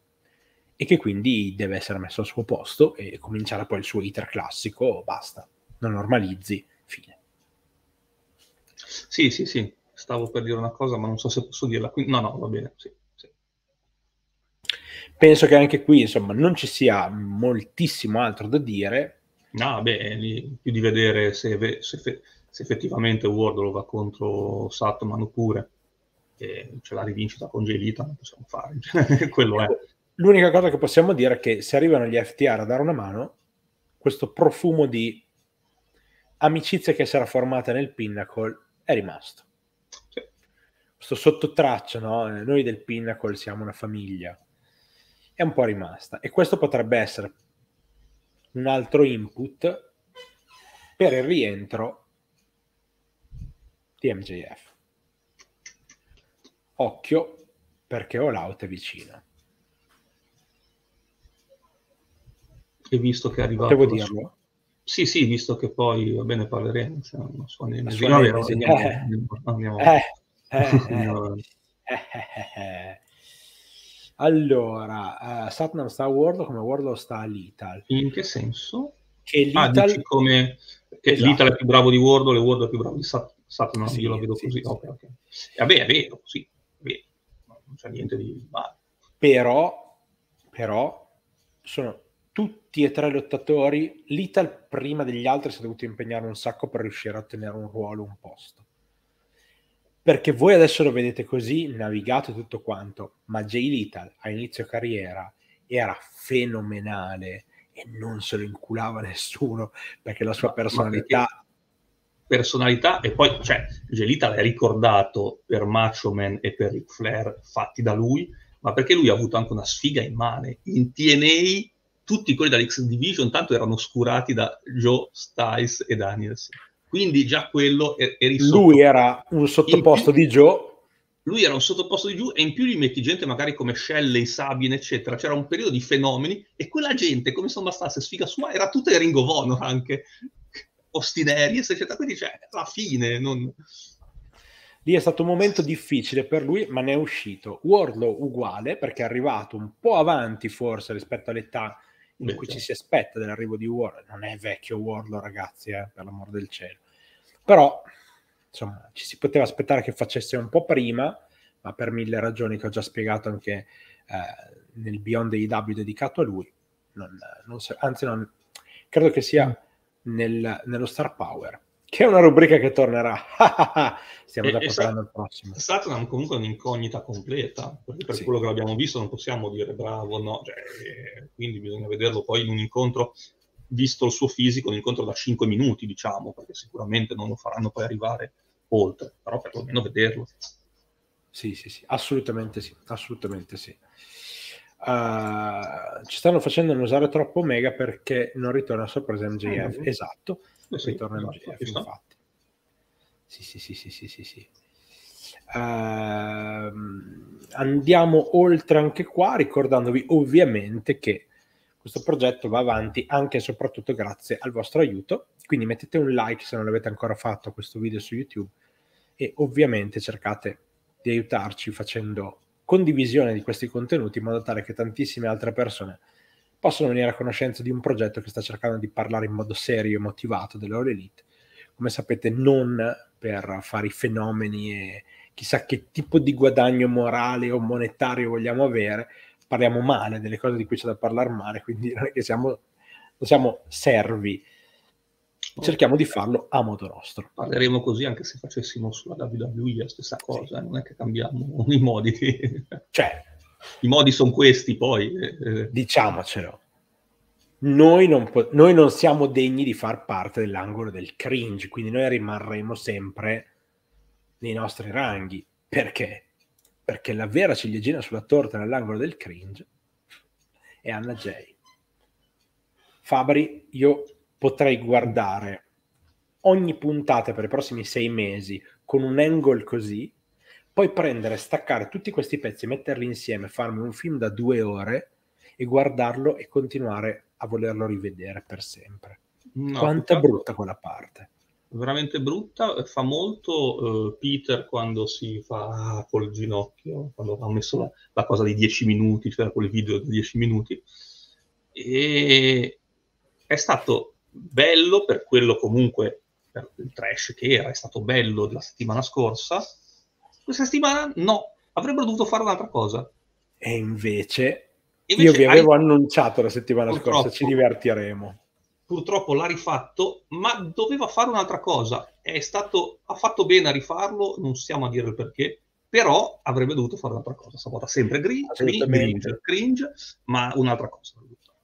e che quindi deve essere messo al suo posto e cominciare poi il suo iter classico, basta, non normalizzi, fine. Sì, sì, sì. Stavo per dire una cosa, ma non so se posso dirla qui. No, no, va bene, sì, sì. Penso che anche qui, insomma, non ci sia moltissimo altro da dire. No, beh, lì, più di vedere se, se, se effettivamente Wardlow va contro Satnam oppure e c'è la rivincita con Jay Lethal, non possiamo fare. Quello è. L'unica cosa che possiamo dire è che se arrivano gli F T R a dare una mano, questo profumo di amicizia che si era formata nel Pinnacle è rimasto. Questo sottotraccia, no? Noi del Pinnacle siamo una famiglia, è un po' rimasta, e questo potrebbe essere un altro input per il rientro di M J F. Occhio, perché All Out è vicino. E visto che è arrivato... Devo dirlo? Sua... Sì, sì, visto che poi, va bene, parleremo, cioè, non so neanche... Eh, eh, eh, eh. Allora, uh, Satnam sta a Wardlow come Wardlow sta a Lethal. In che senso? Che Lethal, ah, dici come... che esatto. Lethal è più bravo di Wardlow e Wardlow è più bravo di Sat... Satnam. Sì, io lo vedo sì, così. Sì, oh, sì. Okay. Vabbè, è vero, sì, è vero. Non c'è niente di male. Però, però, sono tutti e tre lottatori. Lethal prima degli altri si è dovuto impegnare un sacco per riuscire a ottenere un ruolo, un posto. Perché voi adesso lo vedete così, navigato tutto quanto, ma Jay Lethal a inizio carriera era fenomenale e non se lo inculava nessuno, perché la sua personalità... Personalità, e poi, cioè, Jay Lethal è ricordato per Macho Man e per Ric Flair fatti da lui, ma perché lui ha avuto anche una sfiga immane. In T N A tutti quelli dall'X Division tanto erano oscurati da Joe Styles e Danielson. Quindi già quello è, è lui era un sottoposto più, di Joe. Lui era un sottoposto di Joe, e in più gli metti gente magari come Shelley, Sabine, eccetera. C'era un periodo di fenomeni, e quella gente, come se non bastasse sfiga sua, era tutta il Ringo Vono anche. Ostinerie, eccetera. Quindi c'è, cioè, alla fine. Non... Lì è stato un momento difficile per lui, ma ne è uscito. Wardlow uguale, perché è arrivato un po' avanti forse rispetto all'età in Beh, cui certo. ci si aspetta dell'arrivo di Wardlow. Non è vecchio Wardlow, ragazzi, eh, per l'amor del cielo. Però, insomma, ci si poteva aspettare che facesse un po' prima, ma per mille ragioni che ho già spiegato anche eh, nel Beyond A E W dedicato a lui. Non, non se, anzi, non, credo che sia mm. nel, nello Star Power, che è una rubrica che tornerà. Stiamo e, già parlando al prossimo. Satnam comunque è un'incognita completa, perché per sì. quello che abbiamo visto non possiamo dire bravo, no? Cioè, eh, quindi bisogna vederlo poi in un incontro, visto il suo fisico, un incontro da cinque minuti, diciamo, perché sicuramente non lo faranno poi arrivare oltre, però perlomeno vederlo. Sì, sì, sì, assolutamente sì, assolutamente sì. Uh, ci stanno facendo non usare troppo Omega perché non ritorna a sorpresa M J F, oh, esatto. Eh sì, ritorna M J F, infatti. Sì, sì, sì, sì, sì, sì, sì. Uh, andiamo oltre anche qua, ricordandovi ovviamente che questo progetto va avanti anche e soprattutto grazie al vostro aiuto, quindi mettete un like se non l'avete ancora fatto a questo video su YouTube, e ovviamente cercate di aiutarci facendo condivisione di questi contenuti in modo tale che tantissime altre persone possano venire a conoscenza di un progetto che sta cercando di parlare in modo serio e motivato dell'All Elite, come sapete, non per fare i fenomeni e chissà che tipo di guadagno morale o monetario vogliamo avere. Parliamo male delle cose di cui c'è da parlare male, quindi non è che siamo, siamo servi, cerchiamo di farlo a modo nostro. Parleremo così anche se facessimo sulla W W E la stessa cosa, sì. Non è che cambiamo i modi. Cioè, i modi sono questi, poi. Diciamocelo. Noi non, noi non siamo degni di far parte dell'angolo del cringe, quindi noi rimarremo sempre nei nostri ranghi. Perché? Perché la vera ciliegina sulla torta nell'angolo del cringe è Anna Jay. Fabri, io potrei guardare ogni puntata per i prossimi sei mesi con un angle così, poi prendere, staccare tutti questi pezzi, metterli insieme, farmi un film da due ore e guardarlo e continuare a volerlo rivedere per sempre. No, quanta brutta quella parte. Veramente brutta, fa molto eh, Peter quando si fa ah, col ginocchio, quando ha messo la, la cosa di dieci minuti, cioè quel video di dieci minuti, e è stato bello per quello, comunque, per il trash che era, è stato bello della settimana scorsa. Questa settimana no, avrebbero dovuto fare un'altra cosa. E invece, invece io vi avevo hai... annunciato la settimana purtroppo, scorsa, ci divertiremo. Purtroppo l'ha rifatto, ma doveva fare un'altra cosa. È stato, ha fatto bene a rifarlo, non stiamo a dire il perché, però avrebbe dovuto fare un'altra cosa. Stavolta sempre gringe, cringe, cringe, ma un'altra cosa.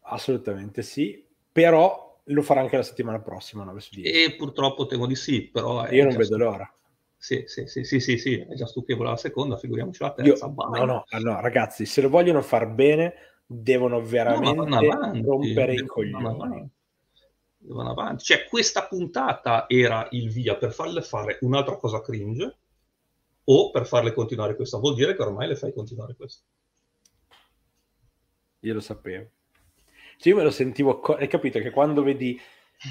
Assolutamente sì, però lo farà anche la settimana prossima, nove su dieci. E purtroppo temo di sì, però... Io non vedo l'ora. Sì, sì, sì, sì, sì, sì, è già stucchevole la seconda, figuriamoci la terza. Io, no, no, no, ragazzi, se lo vogliono far bene, devono veramente no, avanti, rompere i coglioni. Vanno avanti, cioè questa puntata era il via per farle fare un'altra cosa cringe o per farle continuare questa, vuol dire che ormai le fai continuare questa. Io lo sapevo, cioè, io me lo sentivo, hai capito che quando vedi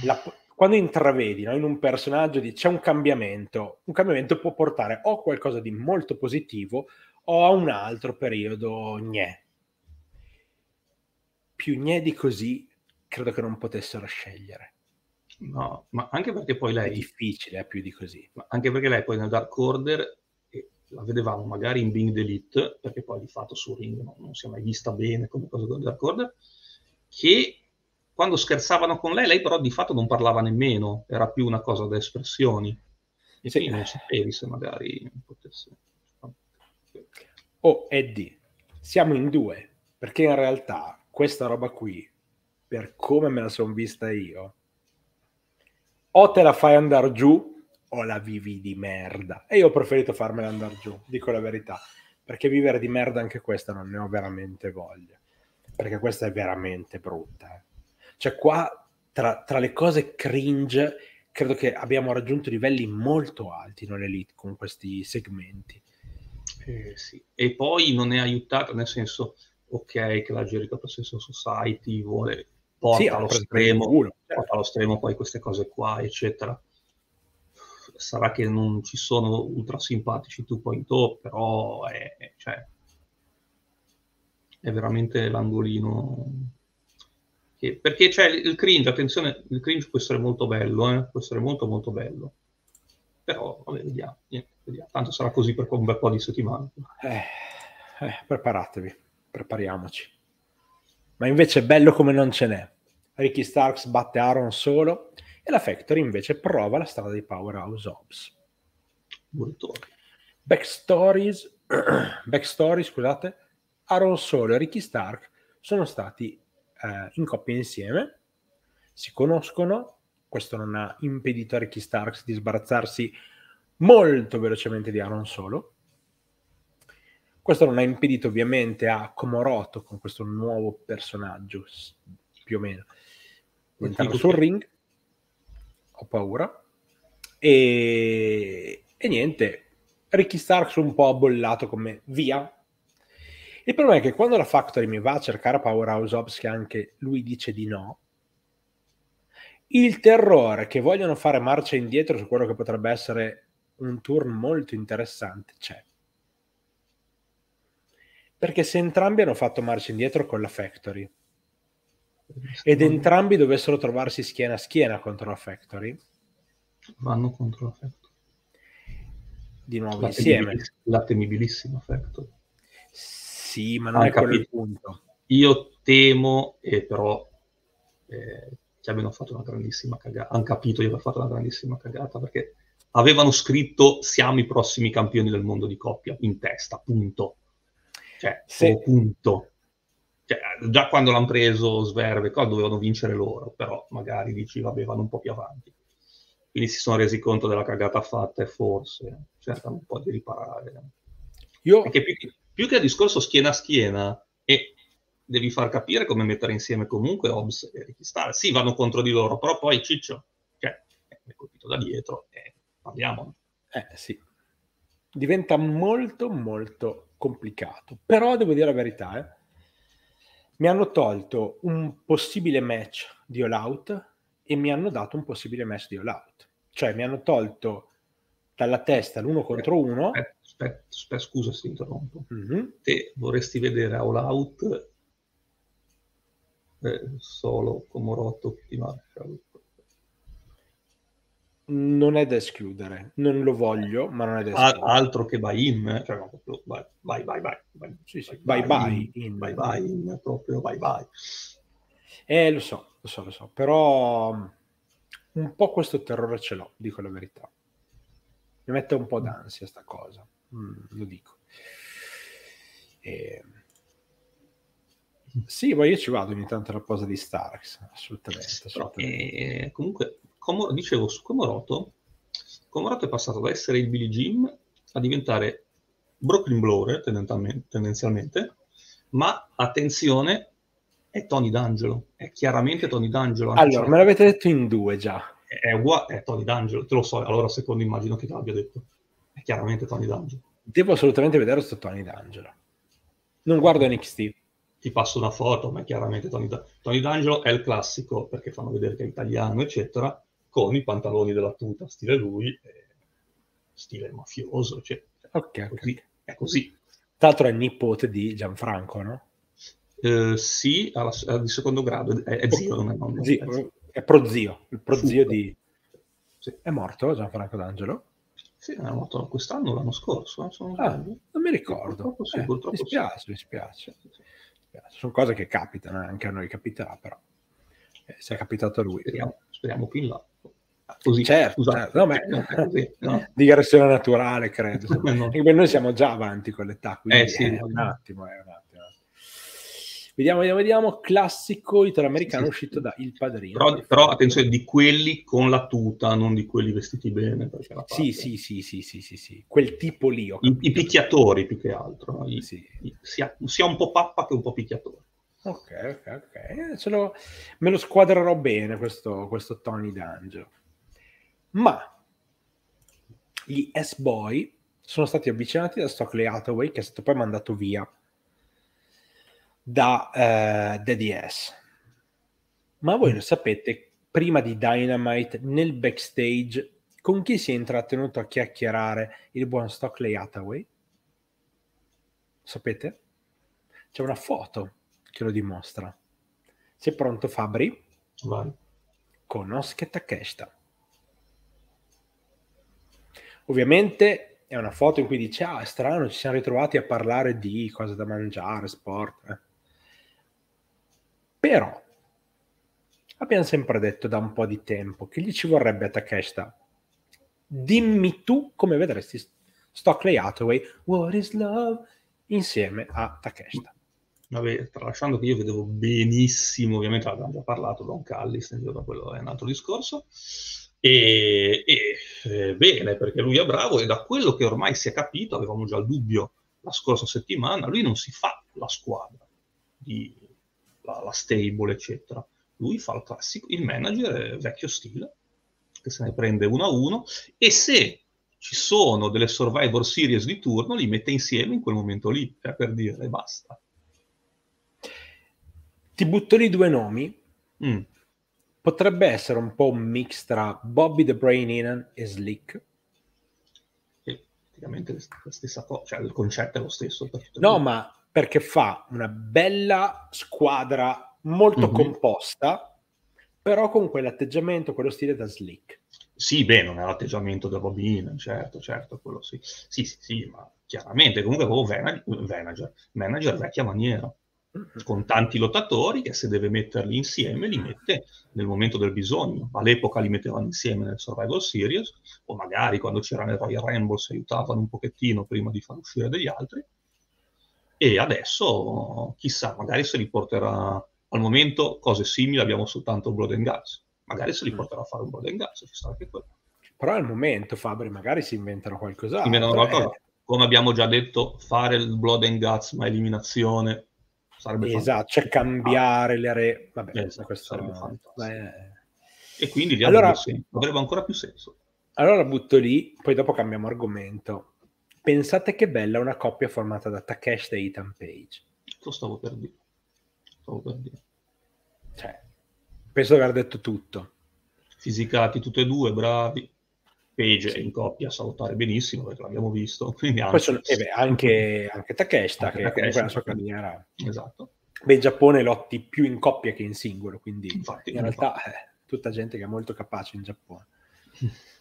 la, quando intravedi, no, in un personaggio di, c'è un cambiamento, un cambiamento può portare o qualcosa di molto positivo o a un altro periodo gnè, più gnè di così credo che non potessero scegliere. No, ma anche perché poi lei... È difficile, è più di così. Ma anche perché lei poi nel Dark Order eh, la vedevamo magari in Being the Elite, perché poi di fatto su Ring no, non si è mai vista bene come cosa del Dark Order, che quando scherzavano con lei, lei però di fatto non parlava nemmeno, era più una cosa da espressioni. E sì, non sapevi se magari potesse... Oh, Eddie, siamo in due, perché in realtà questa roba qui per come me la sono vista io, o te la fai andare giù o la vivi di merda. E io ho preferito farmela andare giù, dico la verità, perché vivere di merda anche questa non ne ho veramente voglia, perché questa è veramente brutta. Cioè qua, tra, tra le cose cringe, credo che abbiamo raggiunto livelli molto alti nell'Elite con questi segmenti. Eh, sì. E poi non è aiutata, nel senso, ok, che la Jericho Processo Society vuole... Porta, sì, allo stremo, culo, certo. Porta allo stremo poi queste cose qua, eccetera. Sarà che non ci sono ultra simpatici due punto zero, però è, cioè, è veramente l'angolino. Che, perché c'è cioè, il cringe, attenzione, il cringe può essere molto bello, eh? Può essere molto molto bello. Però, vabbè, vediamo, niente, vediamo. Tanto sarà così per un bel po' di settimane. Eh, eh, preparatevi, prepariamoci. Ma invece è bello come non ce n'è. Ricky Starks batte Aaron solo e la Factory invece prova la strada di Powerhouse Hobbs. Backstories, backstory, scusate, Aaron solo e Ricky Stark sono stati eh, in coppia insieme, si conoscono, questo non ha impedito a Ricky Starks di sbarazzarsi molto velocemente di Aaron solo. Questo non ha impedito ovviamente a Komoroto, con questo nuovo personaggio, più o meno, di entrare sul ring. Ho paura. E... e niente, Ricky Starks un po' bollato come via. Il problema è che quando la Factory mi va a cercare Powerhouse Hobbs, che anche lui dice di no, il terrore che vogliono fare marcia indietro su quello che potrebbe essere un turn molto interessante c'è. Perché se entrambi hanno fatto marcia indietro con la Factory ed entrambi dovessero trovarsi schiena a schiena contro la Factory, vanno contro la Factory di nuovo la insieme temibilissima, la temibilissima Factory. Sì, ma non ah, è capito. Quello il punto. Io temo, e eh, però eh, che abbiano fatto una grandissima cagata, hanno capito di aver fatto una grandissima cagata, perché avevano scritto siamo i prossimi campioni del mondo di coppia in testa, punto. Cioè, sì. punto. Cioè, già quando l'hanno preso Sverve, dovevano vincere loro, però magari dici, vabbè, vanno un po' più avanti. Quindi si sono resi conto della cagata fatta e forse cercano un po' di riparare. Io... Perché più, più che il discorso schiena a schiena, e devi far capire come mettere insieme comunque Hobbs e Ricky Starks. Sì, vanno contro di loro, però poi Ciccio, cioè, mi è colpito da dietro e parliamone. Eh, sì. Diventa molto, molto complicato. Però devo dire la verità, eh. Mi hanno tolto un possibile match di All Out e mi hanno dato un possibile match di All Out. Cioè, mi hanno tolto dalla testa l'uno contro uno. Aspetta, aspetta, aspetta, scusa se ti interrompo. Mm-hmm. Te vorresti vedere All Out eh, solo con Morotto di Marshall? Non è da escludere. Non lo voglio, ma non è da escludere. Altro che buy-in. Cioè, no, bye, bye, bye, bye. Sì, sì, bye, bye, in. Bye, bye, in. Proprio bye, bye. Eh, lo so, lo so, lo so. Però un po' questo terrore ce l'ho, dico la verità. Mi mette un po' d'ansia sta cosa. Mm, lo dico. E... Sì, ma io ci vado ogni tanto alla posa di Starks. Assolutamente. assolutamente. Però, eh, comunque... Comor- dicevo, su Comoroto, Comoroto è passato da essere il Billie Jim a diventare Brooklyn Brawler tendenzialmente, ma attenzione, è Tony D'Angelo, è chiaramente Tony D'Angelo. Allora, me l'avete detto in due già. È, è, è Tony D'Angelo, te lo so, allora secondo immagino che te l'abbia detto. È chiaramente Tony D'Angelo. Devo assolutamente vedere sto Tony D'Angelo. Non guardo N X T. Ti passo una foto, ma è chiaramente Tony D'Angelo. Tony D'Angelo è il classico, perché fanno vedere che è italiano, eccetera, con i pantaloni della tuta, stile lui, eh, stile mafioso, cioè, okay, così, okay. È così. Tra l'altro è nipote di Gianfranco, no? Eh, sì, alla, alla di secondo grado, è, è zio, non è nonno. Zio, è prozio, il prozio di... Sì. È morto Gianfranco D'Angelo? Sì, è morto quest'anno o l'anno scorso. Eh, sono... ah, non mi ricordo. Purtroppo sì, eh, purtroppo mi spiace, sì. mi spiace. Sì, sì. Sono cose che capitano, anche a noi capiterà, però eh, se è capitato a lui. Speriamo, speriamo più in là. Così, certo, certo. No, ma... no. Digressione naturale, credo. No. E noi siamo già avanti con l'età, quindi eh, sì, eh, un attimo, eh, un attimo. Vediamo, vediamo, vediamo. Classico italoamericano sì, uscito sì. da Il Padrino. Però, però attenzione, di quelli con la tuta, non di quelli vestiti bene. Sì, sì, sì, sì, sì, sì, sì. Quel tipo lì. I, I picchiatori più che altro. No? I, sì. i, sia, sia un po' pappa che un po' picchiatore. Ok, ok, ok. Ce lo, me lo squadrerò bene questo, questo Tony D'Angelo. Ma gli S-Boy sono stati avvicinati da Stockley Hathaway, che è stato poi mandato via da eh, D D S. Ma voi lo sapete, prima di Dynamite, nel backstage, con chi si è intrattenuto a chiacchierare il buon Stockley Hathaway? Sapete? C'è una foto che lo dimostra. Sei pronto, Fabri? Vai. Con Osuke Takeshita. Ovviamente è una foto in cui dice ah è strano, ci siamo ritrovati a parlare di cose da mangiare, sport eh. Però abbiamo sempre detto da un po' di tempo che gli ci vorrebbe a Takeshita. Dimmi tu come vedresti Stockley Hathaway What is Love insieme a Takeshita. Vabbè, tralasciando che io vedevo benissimo, ovviamente abbiamo già parlato, Don Callis, quello è un altro discorso. E, e eh, bene, perché lui è bravo e da quello che ormai si è capito, avevamo già il dubbio la scorsa settimana, lui non si fa la squadra, di, la, la stable, eccetera. Lui fa il classico, il manager vecchio stile, che se ne prende uno a uno, e se ci sono delle Survivor Series di turno, li mette insieme in quel momento lì, per, per dire, basta. Ti butto lì due nomi. Mm. Potrebbe essere un po' un mix tra Bobby the Brain Heenan e Slick. Che praticamente la stessa cosa, cioè il concetto è lo stesso. Per no, ma perché fa una bella squadra molto mm-hmm. composta, però con quell'atteggiamento, quello stile da Slick. Sì, beh, non è l'atteggiamento da Bobby Heenan, certo, certo, quello sì. Sì, sì, sì, ma chiaramente comunque avevo manager, manager vecchia maniera. con tanti lottatori che se deve metterli insieme li mette nel momento del bisogno. All'epoca li mettevano insieme nel Survival Series, o magari quando c'erano i Royal Rumble si aiutavano un pochettino prima di far uscire degli altri, e adesso chissà, magari se li porterà. Al momento cose simili abbiamo soltanto Blood and Guts, magari se li porterà a fare un Blood and Guts, ci sarà anche quello. Però al momento, Fabri, magari si inventano qualcos'altro. Inventano qualcosa. Eh. Come abbiamo già detto, fare il Blood and Guts ma eliminazione sarebbe esatto, fantastico. Cioè cambiare le aree. Vabbè, esatto, questo sarebbe fantastico. Beh. E quindi lì allora, avrebbe ancora più senso. Allora butto lì, poi dopo cambiamo argomento. Pensate che bella una coppia formata da Takeshita e Ethan Page. Lo stavo per dire. Stavo per dire. Cioè, penso di aver detto tutto. Fisicati tutti e due, bravi. Page sì. In coppia a salutare benissimo, perché l'abbiamo visto. Quindi anche... Poi sono, eh beh, anche, anche Takeshita, anche che Takeshita, comunque la sua carriera. Esatto. Beh, in Giappone lotti più in coppia che in singolo, quindi infatti, in infatti. realtà eh, tutta gente che è molto capace in Giappone.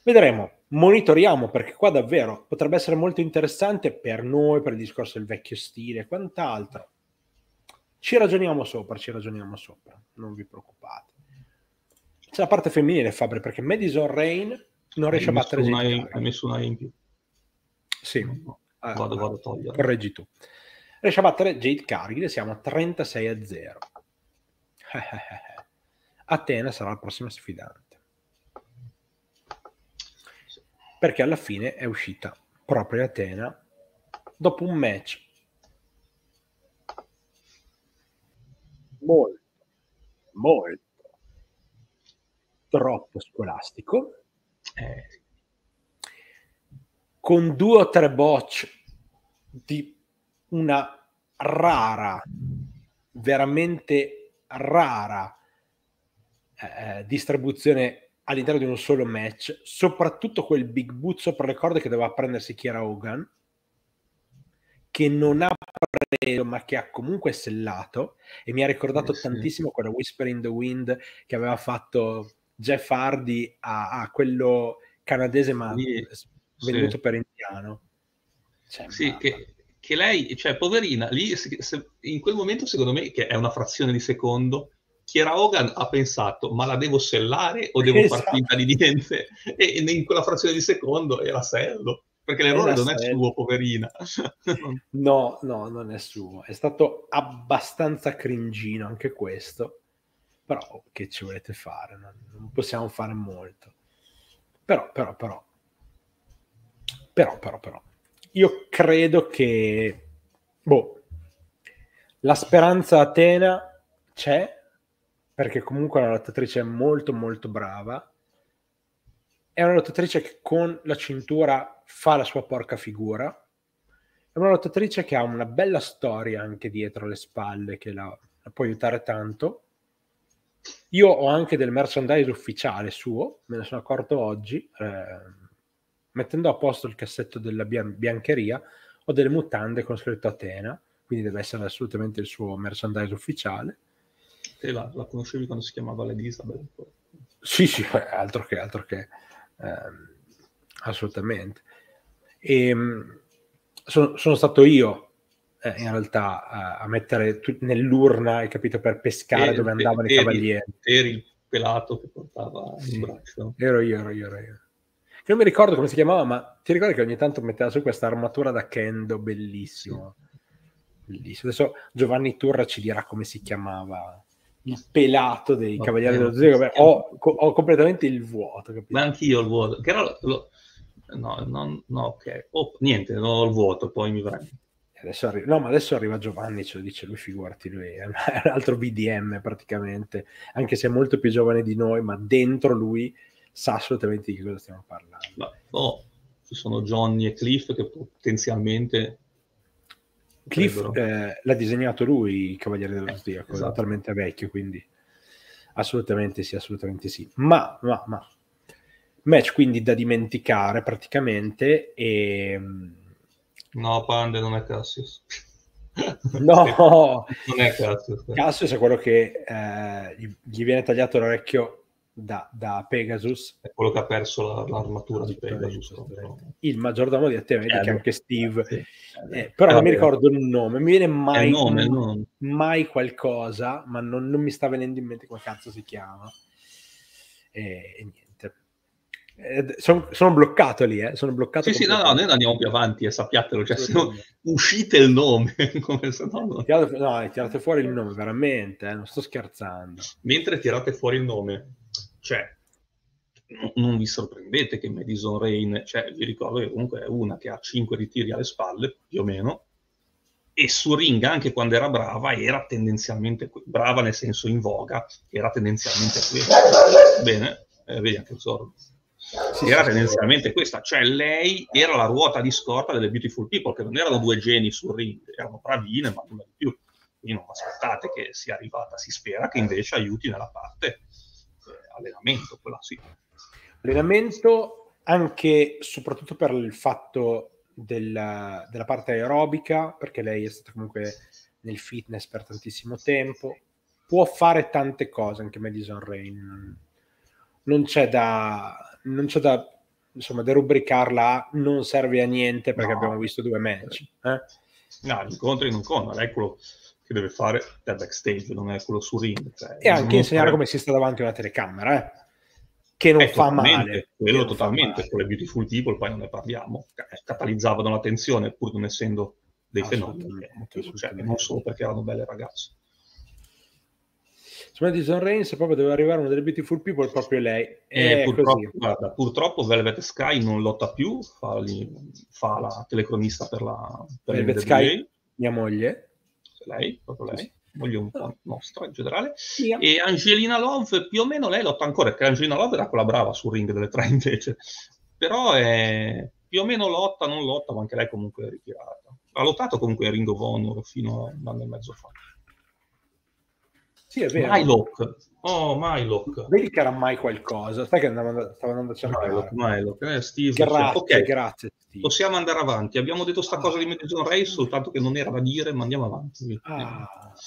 Vedremo, monitoriamo, perché qua davvero potrebbe essere molto interessante per noi, per il discorso del vecchio stile e quant'altro. Ci ragioniamo sopra, ci ragioniamo sopra, non vi preoccupate. C'è la parte femminile, Fabri, perché Madison Rayne non riesce a battere una, hai messo una in più. Sì, no, allora, vado, vado a togliere. Correggi tu. Riesce a battere Jade Cargill, siamo a trentasei a zero. Atena sarà la prossima sfidante. Sì. Perché alla fine è uscita proprio Atena dopo un match molto, molto troppo scolastico. Eh. Con due o tre botch di una rara, veramente rara eh, distribuzione all'interno di un solo match, soprattutto quel big boot sopra le corde che doveva prendersi Kiera Hogan, che non ha preso ma che ha comunque sellato, e mi ha ricordato eh sì. tantissimo quella Whisper in the Wind che aveva fatto Jeff Hardy a, a quello canadese ma sì, venuto sì. per indiano, cioè, sì, ma... che, che lei, cioè poverina lì, se, se, in quel momento secondo me, che è una frazione di secondo, Kiera Hogan ha pensato ma la devo sellare o devo esatto. far finta di niente, e, e in quella frazione di secondo era sello, perché l'errore era non sello. È suo, poverina. no, no, non è suo, è stato abbastanza cringino anche questo. Però che ci volete fare? Non, non possiamo fare molto. Però, però, però, però, però, però, io credo che, boh, la speranza Atena c'è, perché comunque è una lottatrice molto, molto brava. È una lottatrice che con la cintura fa la sua porca figura. È una lottatrice che ha una bella storia anche dietro le spalle, che la, la può aiutare tanto. Io ho anche del merchandise ufficiale suo, me ne sono accorto oggi, eh, mettendo a posto il cassetto della bian- biancheria, ho delle mutande con scritto Atena, quindi deve essere assolutamente il suo merchandise ufficiale. Te la, la conoscevi quando si chiamava Elisabeth? Sì, sì, altro che, altro che, eh, assolutamente. E, sono, sono stato io. in realtà uh, a mettere tu- nell'urna, hai capito, per pescare eri, dove andavano eri, i cavalieri. Eri il pelato che portava sì. il braccio. Ero io, ero io, ero io. Che non mi ricordo come si chiamava, ma ti ricordi che ogni tanto metteva su questa armatura da Kendo, bellissimo. Sì. Bellissimo. Adesso Giovanni Turra ci dirà come si chiamava il pelato dei ma cavalieri dello Zodiaco. Ho, co- ho completamente il vuoto, capito? Ma anch'io il vuoto. Che era lo... No, no, no, ok. Oh, niente, non ho il vuoto, poi mi vai. Adesso arri- no, ma adesso arriva Giovanni, ce lo dice lui, figurati, lui è un altro B D M praticamente, anche se è molto più giovane di noi, ma dentro lui sa assolutamente di che cosa stiamo parlando. Ma, oh, ci sono Johnny e Cliff che potenzialmente... Cliff eh, l'ha disegnato lui, il Cavaliere dello eh, Zodiaco, esatto. Totalmente vecchio, quindi assolutamente sì, assolutamente sì. Ma, ma, ma, match quindi da dimenticare praticamente e... No, Pande non è Cassius. No, non è Cassius. Cassius è quello che eh, gli viene tagliato l'orecchio da, da Pegasus, è quello che ha perso la, l'armatura di Pegasus, no? Il maggiordomo di Attività, che anche Steve, sì, eh, però non mi ricordo il nome, mi viene mai, nome, non, mai qualcosa, ma non, non mi sta venendo in mente come cazzo si chiama, e, e niente, eh, sono, sono bloccato lì, eh, sono bloccato. Sì, sì, no, no, noi andiamo più avanti e eh, sappiatelo, cioè, sì, no, uscite il nome come se no, no. Tirate, no, tirate fuori il nome, veramente, eh, non sto scherzando. Mentre tirate fuori il nome, cioè, non vi sorprendete che Madison Rayne, cioè, vi ricordo che comunque è una che ha cinque ritiri alle spalle, più o meno, e su ring, anche quando era brava, era tendenzialmente, brava nel senso in voga, era tendenzialmente questa. Bene, eh, vedi anche il Zorro. Era tendenzialmente questa, cioè lei era la ruota di scorta delle Beautiful People, che non erano due geni sul ring, erano bravine, ma nulla di più. Quindi non aspettate che sia arrivata, si spera che invece aiuti nella parte allenamento, quella sì. Allenamento anche soprattutto per il fatto della, della parte aerobica, perché lei è stata comunque nel fitness per tantissimo tempo, può fare tante cose anche Madison Rayne, non c'è da non c'è da insomma derubricarla, non serve a niente perché no, abbiamo visto due match, eh? No, l'incontro in un conto, eccolo che deve fare da backstage, non è quello su ring. Cioè, e anche insegnare fare... come si sta davanti a una telecamera, eh? Che non è fa male. Quello non totalmente, con le Beautiful People, poi non ne parliamo, catalizzavano l'attenzione, pur non essendo dei fenomeni, cioè, non solo perché erano belle ragazze. Secondo me Madison Rayne, se proprio doveva arrivare una delle Beautiful People, proprio lei. Eh, purtroppo, così. Guarda, purtroppo Velvet Sky non lotta più, fa, lì, fa la telecronista per la... Per Velvet Sky, mia moglie. Lei, proprio lei, voglio un po' nostra in generale, sì, e Angelina Love più o meno lei lotta ancora, perché Angelina Love era quella brava sul ring delle tre invece, però è più o meno lotta, non lotta, ma anche lei comunque è ritirata, ha lottato comunque in Ring of Honor fino a un anno e mezzo fa. Sì, è vero. Mylock, oh Mylock, vedi che era mai qualcosa, sai che andavo, stavo andando a cercare Mylock, Mylock. Eh, Steve, grazie, cioè, okay, grazie Steve. Possiamo andare avanti, abbiamo detto sta ah. cosa di Madison Rayne, soltanto che non era da dire, ma andiamo avanti. Ah,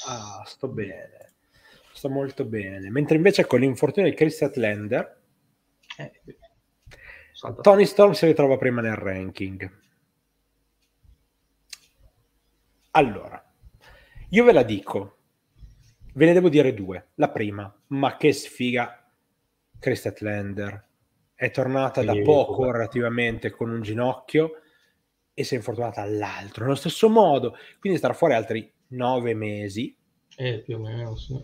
ah, sto bene, sto molto bene, mentre invece con l'infortunio di Chris Statlander eh, Tony Storm si ritrova prima nel ranking. Allora, io ve la dico, ve ne devo dire due. La prima, ma che sfiga Chris Statlander, è tornata da poco relativamente con un ginocchio e si è infortunata all'altro nello stesso modo, quindi starà fuori altri nove mesi eh, più o meno, sì.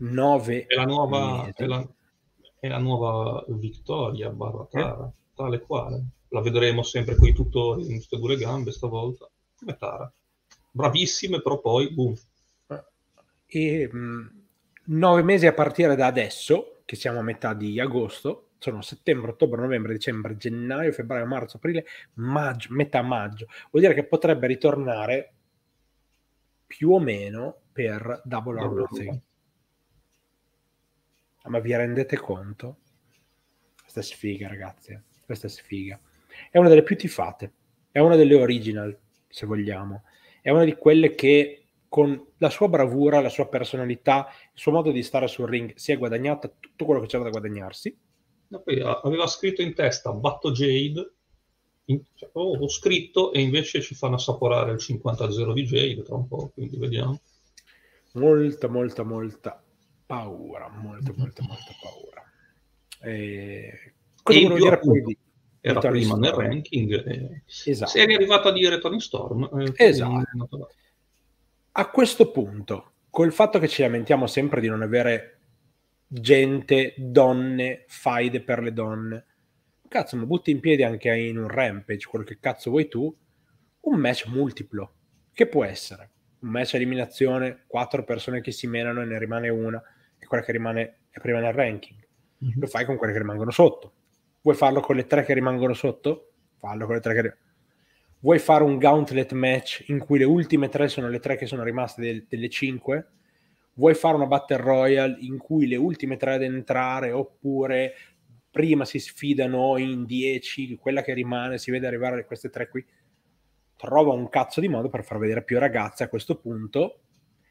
Nove è la nuova, è la, è la nuova Vittoria barra Tara, eh? Tale quale la vedremo sempre con i tutori in tutte due le gambe stavolta, come Tara, bravissime, però poi boom. E mh, nove mesi a partire da adesso, che siamo a metà di agosto, sono settembre, ottobre, novembre, dicembre, gennaio, febbraio, marzo, aprile, maggio, metà maggio, vuol dire che potrebbe ritornare più o meno per Double or Nothing. Ma vi rendete conto? Questa è sfiga, ragazzi, questa è sfiga, è una delle più tifate, è una delle original, se vogliamo. È una di quelle che con la sua bravura, la sua personalità, il suo modo di stare sul ring si è guadagnata tutto quello che c'era da guadagnarsi. No, poi aveva scritto in testa batto Jade, in, cioè, oh, ho scritto e invece ci fanno assaporare il cinquanta a zero di Jade tra un po', quindi vediamo. Molta, molta, molta paura, molta, molta, molta paura. E... cosa volevo dire poi di... era Tony prima Storm nel ranking, eh, esatto. Se è arrivato a dire Tony Storm, eh, esatto. A questo punto, col fatto che ci lamentiamo sempre di non avere gente, donne, faide per le donne, cazzo, ma butti in piedi anche in un Rampage, quello che cazzo vuoi tu, un match multiplo, che può essere un match a eliminazione, quattro persone che si menano e ne rimane una, e quella che rimane è prima nel ranking, mm-hmm. Lo fai con quelle che rimangono sotto. Vuoi farlo con le tre che rimangono sotto? Fallo con le tre che... Vuoi fare un gauntlet match in cui le ultime tre sono le tre che sono rimaste del, delle cinque? Vuoi fare una battle royale in cui le ultime tre ad entrare, oppure prima si sfidano in dieci, quella che rimane, si vede arrivare queste tre qui? Trova un cazzo di modo per far vedere più ragazze a questo punto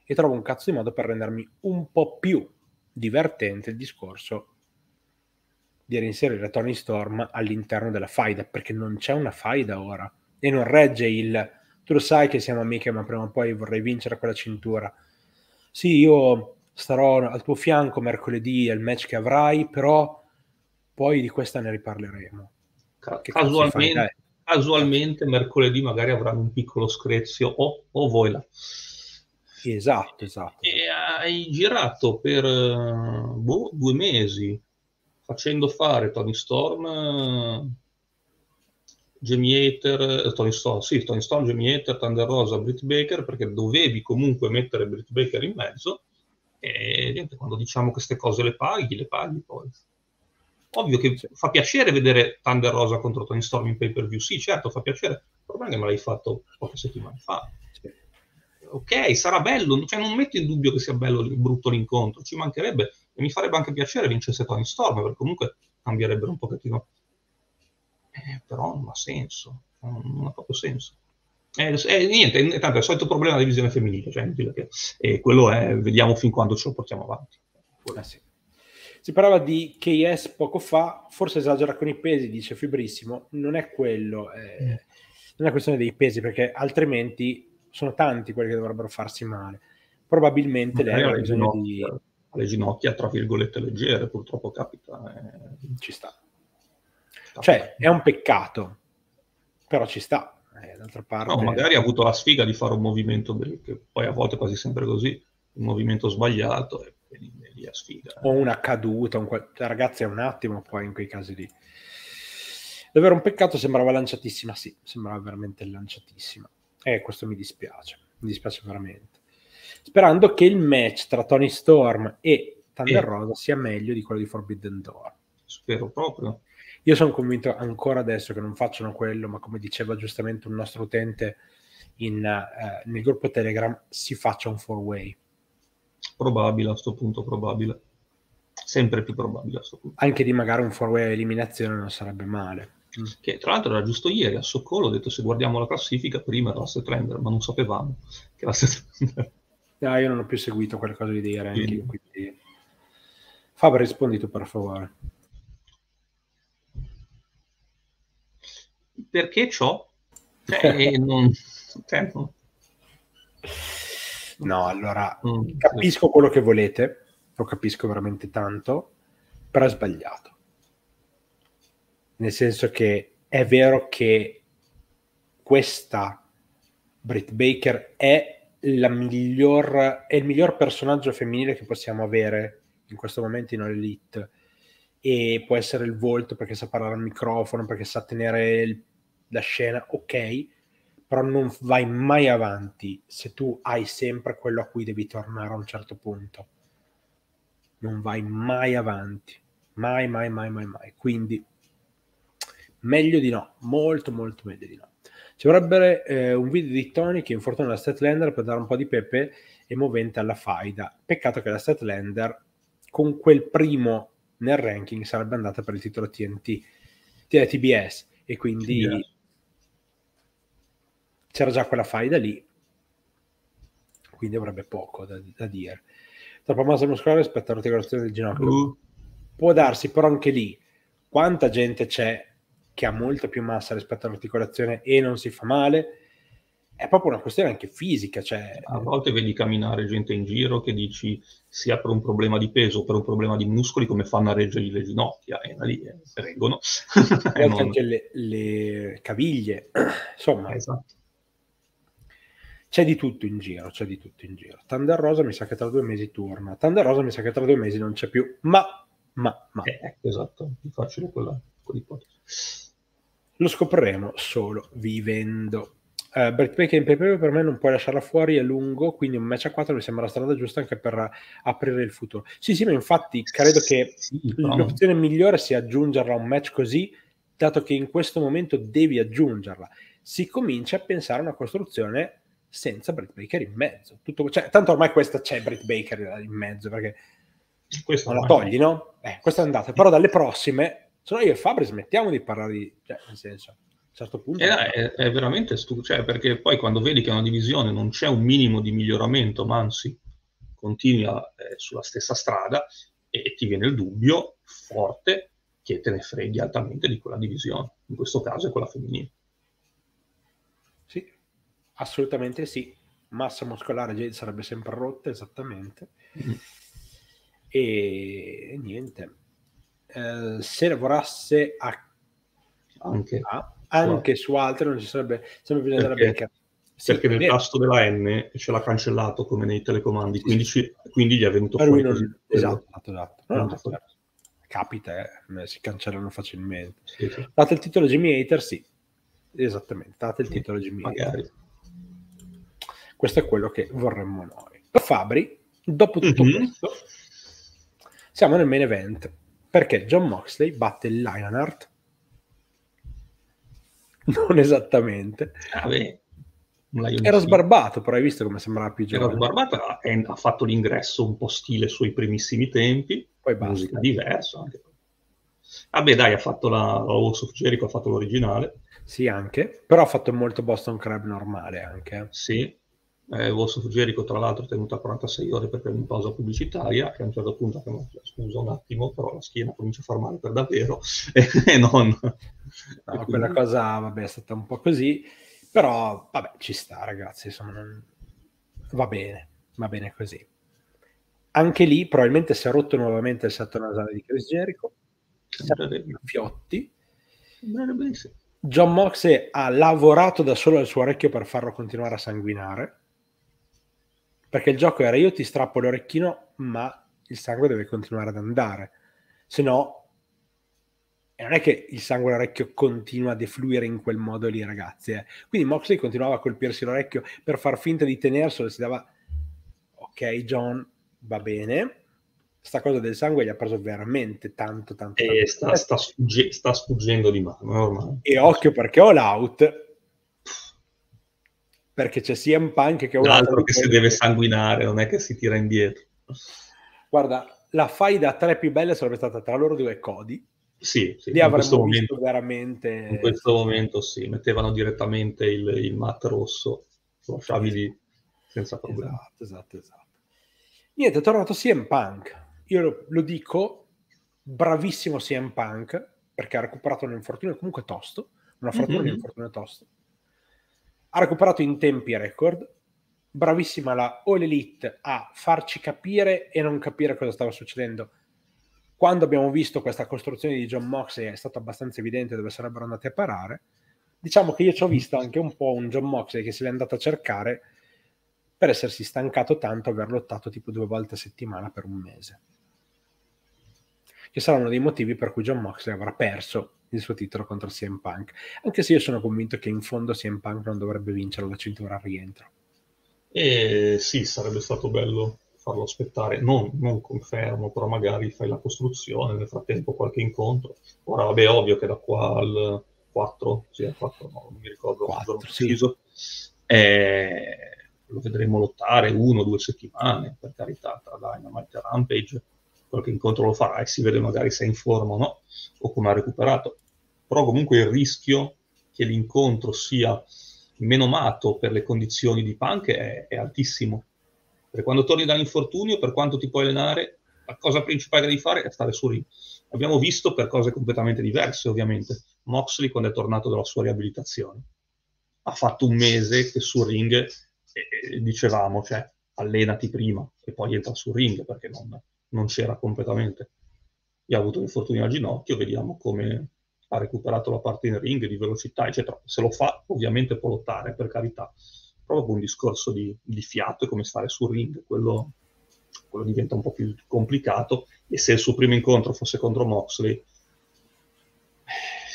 e trovo un cazzo di modo per rendermi un po' più divertente il discorso di reinserire Tony Storm all'interno della faida, perché non c'è una faida ora e non regge il tu lo sai che siamo amiche ma prima o poi vorrei vincere quella cintura, sì io starò al tuo fianco mercoledì al match che avrai, però poi di questa ne riparleremo. Che casualmente, casualmente mercoledì magari avranno un piccolo screzio o, o voi là. Esatto, esatto. E hai girato per boh, due mesi facendo fare Tony Storm, Jamie Hater, Tony Storm, sì, Tony Storm, Jamie Hater, Thunder Rosa, Britt Baker, perché dovevi comunque mettere Britt Baker in mezzo e niente, quando diciamo queste cose le paghi, le paghi poi. Ovvio che fa piacere vedere Thunder Rosa contro Tony Storm in pay-per-view, sì, certo, fa piacere, il problema è che me l'hai fatto poche settimane fa. Ok, sarà bello, cioè non metto in dubbio che sia bello, brutto l'incontro, ci mancherebbe, e mi farebbe anche piacere vincesse Tony Storm, perché comunque cambierebbero un pochettino. Eh, però non ha senso, non ha proprio senso. E eh, eh, niente, è, tanto è il solito problema della divisione femminile, cioè inutile che eh, quello è, vediamo fin quando ce lo portiamo avanti. Eh, sì. Si parlava di K S poco fa, forse esagera con i pesi, dice Fibrissimo, non è quello, eh, mm. non è una questione dei pesi, perché altrimenti sono tanti quelli che dovrebbero farsi male. Probabilmente lei ha bisogno di... alle ginocchia, tra virgolette, leggere, purtroppo capita. Eh... Ci sta. sta. Cioè, è un peccato, però ci sta. Eh, d'altra parte... No, magari ha avuto la sfiga di fare un movimento, che poi a volte è quasi sempre così, un movimento sbagliato, e lì è sfiga. Eh. O una caduta, un... ragazzi, è un attimo poi in quei casi lì. Davvero un peccato, sembrava lanciatissima, sì, sembrava veramente lanciatissima. Eh, questo mi dispiace, mi dispiace veramente. Sperando che il match tra Tony Storm e Thunder Rosa sia meglio di quello di Forbidden Door. Spero proprio. Io sono convinto ancora adesso che non facciano quello, ma come diceva giustamente un nostro utente in, uh, nel gruppo Telegram, si faccia un four-way. Probabile a sto punto, probabile. Sempre più probabile a sto punto. Anche di magari un four-way a eliminazione non sarebbe male. Che tra l'altro era giusto ieri a Soccolo, ho detto se guardiamo la classifica prima era la Settrender, ma non sapevamo che la Settrender. No, io non ho più seguito qualcosa di dei ranking, quindi Fabio rispondi tu per favore. Perché ciò? Eh, non... no, allora mm, capisco sì. quello che volete, lo capisco veramente tanto, però è sbagliato. Nel senso che è vero che questa Britt Baker è, la miglior, è il miglior personaggio femminile che possiamo avere in questo momento in All Elite, e può essere il volto perché sa parlare al microfono, perché sa tenere il, la scena, ok, però non vai mai avanti se tu hai sempre quello a cui devi tornare a un certo punto. Non vai mai avanti, mai, mai, mai, mai, mai. Quindi meglio di no, molto molto meglio di no. Ci vorrebbe eh, un video di Tony che infortuna la Statlander per dare un po' di pepe e movente alla faida. Peccato che la Statlander con quel primo nel ranking sarebbe andata per il titolo T N T, T B S, e quindi T B S. C'era già quella faida lì, quindi avrebbe poco da, da dire. Troppa massa muscolare rispetto all'articolazione del ginocchio. Uh. Può darsi, però anche lì quanta gente c'è che ha molta più massa rispetto all'articolazione e non si fa male, è proprio una questione anche fisica. Cioè... A volte vedi camminare gente in giro che dici sia per un problema di peso o per un problema di muscoli come fanno a reggergli le ginocchia, e da lì eh, si reggono. E non... anche le, le caviglie, insomma. Esatto. C'è di tutto in giro, c'è di tutto in giro. Thunder Rosa mi sa che tra due mesi torna, Thunder Rosa mi sa che tra due mesi non c'è più, ma, ma, ma. Eh, esatto, più facile quella, quell'ipotesi. Lo scopriremo solo vivendo. Uh, Britt Baker in pay-per-view per me non puoi lasciarla fuori a lungo, quindi un match a quattro mi sembra la strada giusta anche per aprire il futuro. Sì, sì, ma infatti credo che sì, l'opzione no. migliore sia aggiungerla a un match così, dato che in questo momento devi aggiungerla. Si comincia a pensare a una costruzione senza Britt Baker in mezzo. Tutto, cioè, tanto ormai questa c'è Britt Baker in mezzo, perché questa non la togli, no? Eh, questa è andata. Però dalle prossime... Se no io e Fabri smettiamo di parlare di... Cioè, nel senso, certo punto. Eh, è, è veramente stupido, cioè, perché poi quando vedi che una divisione non c'è un minimo di miglioramento, ma anzi continua eh, sulla stessa strada, e ti viene il dubbio forte che te ne freghi altamente di quella divisione, in questo caso è quella femminile. Sì, assolutamente sì. Massa muscolare Jade sarebbe sempre rotta, esattamente. Mm. E niente, eh, se lavorasse a... anche, a... anche su altre non ci sarebbe sempre bisogno della becca, sì, perché nel tasto della N ce l'ha cancellato come nei telecomandi, quindi, ci... quindi gli è venuto fuori non... così. Esatto, esatto. Non non fatto. Fatto. Capita, eh. Si cancellano facilmente. Sì, sì. Date il titolo Jimmy Hater, sì, esattamente, date il titolo Jimmy Hater. Sì, questo è quello che vorremmo noi. Per Fabri, dopo tutto mm-hmm. questo, siamo nel main event, perché Jon Moxley batte Lionheart. Non esattamente. Ah, beh. Era sbarbato, però hai visto come sembrava più giovane. Era sbarbata, è, ha fatto l'ingresso un po' stile suoi primissimi tempi, poi basta. Musica diversa. Anche. Ah beh, dai, ha fatto la, la Walls of Jericho, ha fatto l'originale. Sì, anche, però ha fatto molto Boston Crab normale anche. Sì. Eh, Walls of Jericho tra l'altro è tenuta quarantasei ore perché è in pausa pubblicitaria, che a un certo punto scusa un attimo, però la schiena comincia a far male per davvero e non... No, e quella quindi... cosa, vabbè, è stata un po' così, però vabbè, ci sta ragazzi, insomma, non... va bene, va bene così. Anche lì probabilmente si è rotto nuovamente il setto nasale di Chris Jericho, Fiotti. Jon Moxley ha lavorato da solo al suo orecchio per farlo continuare a sanguinare, perché il gioco era: io ti strappo l'orecchino, ma il sangue deve continuare ad andare, se no non è che il sangue all'orecchio continua a defluire in quel modo lì, ragazzi, eh. Quindi Moxley continuava a colpirsi l'orecchio per far finta di tenerselo, si dava ok John, va bene, sta cosa del sangue gli ha preso veramente tanto tanto, tanto. E sta, sta, sfugge, sta sfuggendo di mano ormai. E occhio perché all out, perché c'è C M Punk che è un altro che si deve sanguinare, non è che si tira indietro. Guarda, la faida a tre più bella sarebbe stata tra loro due, Cody. Sì, sì, li avremmo visto momento, veramente. In questo momento sì, mettevano direttamente il, il mat rosso, lo lasciavi lì senza problemi. Esatto, esatto, esatto. Niente, è tornato C M Punk. Io lo, lo dico, bravissimo C M Punk, perché ha recuperato un infortunio comunque tosto, una frattura mm-hmm. di infortunio tosto. Ha recuperato in tempi record, bravissima la All Elite a farci capire e non capire cosa stava succedendo. Quando abbiamo visto questa costruzione di Jon Moxley è stato abbastanza evidente dove sarebbero andati a parare. Diciamo che io ci ho visto anche un po' un Jon Moxley che se l'è andato a cercare per essersi stancato tanto, aver lottato tipo due volte a settimana per un mese. Che sarà uno dei motivi per cui Jon Moxley avrà perso il suo titolo contro C M Punk, anche se io sono convinto che in fondo C M Punk non dovrebbe vincere la cintura al rientro. Eh, sì, sarebbe stato bello farlo aspettare, non, non confermo, però magari fai la costruzione, nel frattempo qualche incontro. Ora vabbè, è ovvio che da qua al quattro, sì, al quattro no, non mi ricordo, quattro, sì. eh, lo vedremo lottare uno o due settimane, per carità, tra Dynamite e Rampage. Qualche incontro lo farà e si vede magari se è in forma o no, o come ha recuperato. Però comunque il rischio che l'incontro sia menomato per le condizioni di Punk è, è altissimo. Perché quando torni dall'infortunio, per quanto ti puoi allenare, la cosa principale che devi fare è stare su ring. Abbiamo visto per cose completamente diverse, ovviamente. Moxley, quando è tornato dalla sua riabilitazione, ha fatto un mese che sul ring, e, e, dicevamo, cioè, allenati prima e poi entra sul ring, perché non... non c'era completamente. Gli ha avuto un infortunio al ginocchio, vediamo come ha recuperato la parte in ring, di velocità, eccetera. Se lo fa, ovviamente può lottare, per carità. Proprio un discorso di, di fiato e come stare sul ring, quello, quello diventa un po' più complicato, e se il suo primo incontro fosse contro Moxley,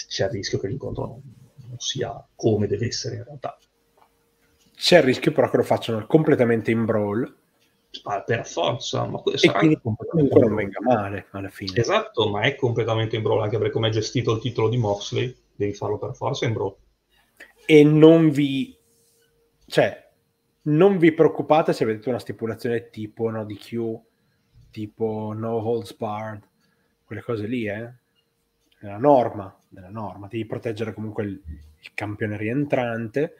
c'è il rischio che l'incontro non, non sia come deve essere in realtà. C'è il rischio però che lo facciano completamente in brawl, per forza, ma e sarà quindi completamente non venga male alla fine. Esatto, ma è completamente in brawl, anche perché come è gestito il titolo di Moxley devi farlo per forza in brawl. E non vi cioè non vi preoccupate se vedete una stipulazione tipo no D Q, tipo no holds barred, quelle cose lì, eh nella norma, nella norma, devi proteggere comunque il, il campione rientrante,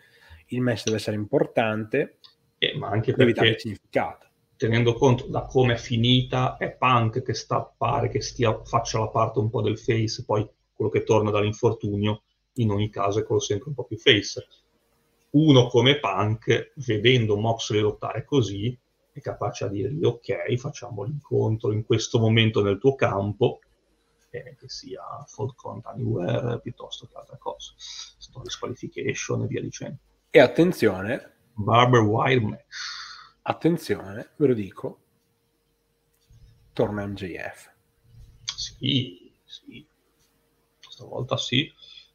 il match deve essere importante, eh, ma anche devi dare significato. Tenendo conto da come è finita, è Punk che sta, pare che stia, faccia la parte un po' del face, poi quello che torna dall'infortunio, in ogni caso è quello sempre un po' più face. Uno come Punk, vedendo Moxley lottare così, è capace a dirgli ok, facciamo l'incontro in questo momento nel tuo campo, eh, che sia Full Count Anywhere piuttosto che altre cose, Stories Qualification e via dicendo. E attenzione, Barbed Wire Match. Attenzione, ve lo dico, torna M J F. Sì, sì, stavolta sì,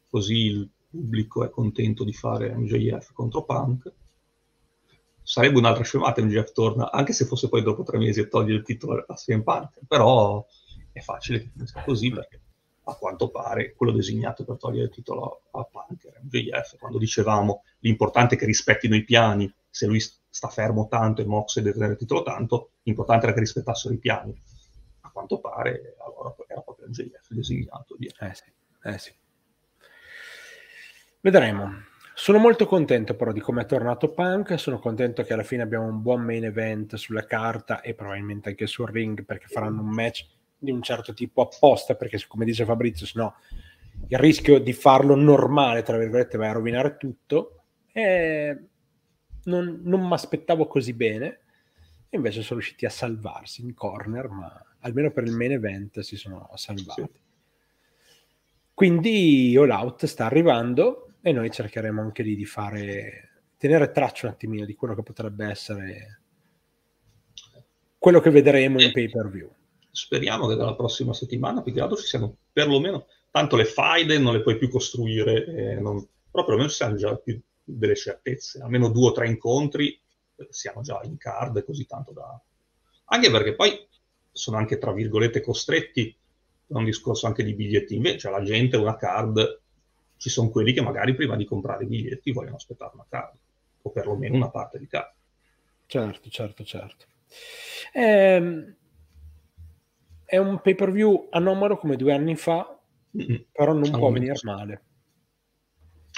così il pubblico è contento di fare M J F contro Punk. Sarebbe un'altra scemata, M J F torna, anche se fosse poi dopo tre mesi e toglie il titolo a C M Punk, però è facile che finisca così, perché a quanto pare quello designato per togliere il titolo a Punk era M J F. Quando dicevamo l'importante è che rispettino i piani, se lui sta fermo tanto e Mox deve tenere il titolo tanto, l'importante era che rispettassero i piani. A quanto pare allora era proprio M J F designato. Eh sì, eh sì. Vedremo. Sono molto contento però di come è tornato Punk, sono contento che alla fine abbiamo un buon main event sulla carta e probabilmente anche sul ring, perché faranno un match di un certo tipo apposta, perché come dice Fabrizio, sennò il rischio di farlo normale, tra virgolette, va a rovinare tutto. E non, non mi aspettavo così bene, e invece sono riusciti a salvarsi in corner, ma almeno per il main event si sono salvati. Sì. Quindi All Out sta arrivando, e noi cercheremo anche lì di fare, tenere traccia un attimino di quello che potrebbe essere quello che vedremo in pay per view. Speriamo che dalla prossima settimana più che altro ci siano perlomeno, tanto le faide non le puoi più costruire, eh, non, però perlomeno ci siano già più delle certezze, almeno due o tre incontri siamo già in card, così tanto da, anche perché poi sono anche tra virgolette costretti da un discorso anche di biglietti, invece la gente una card, ci sono quelli che magari prima di comprare i biglietti vogliono aspettare una card, o perlomeno una parte di card. Certo, certo, certo. Ehm, è un pay-per-view anomalo come due anni fa, mm-hmm. però non al può venire sì. male.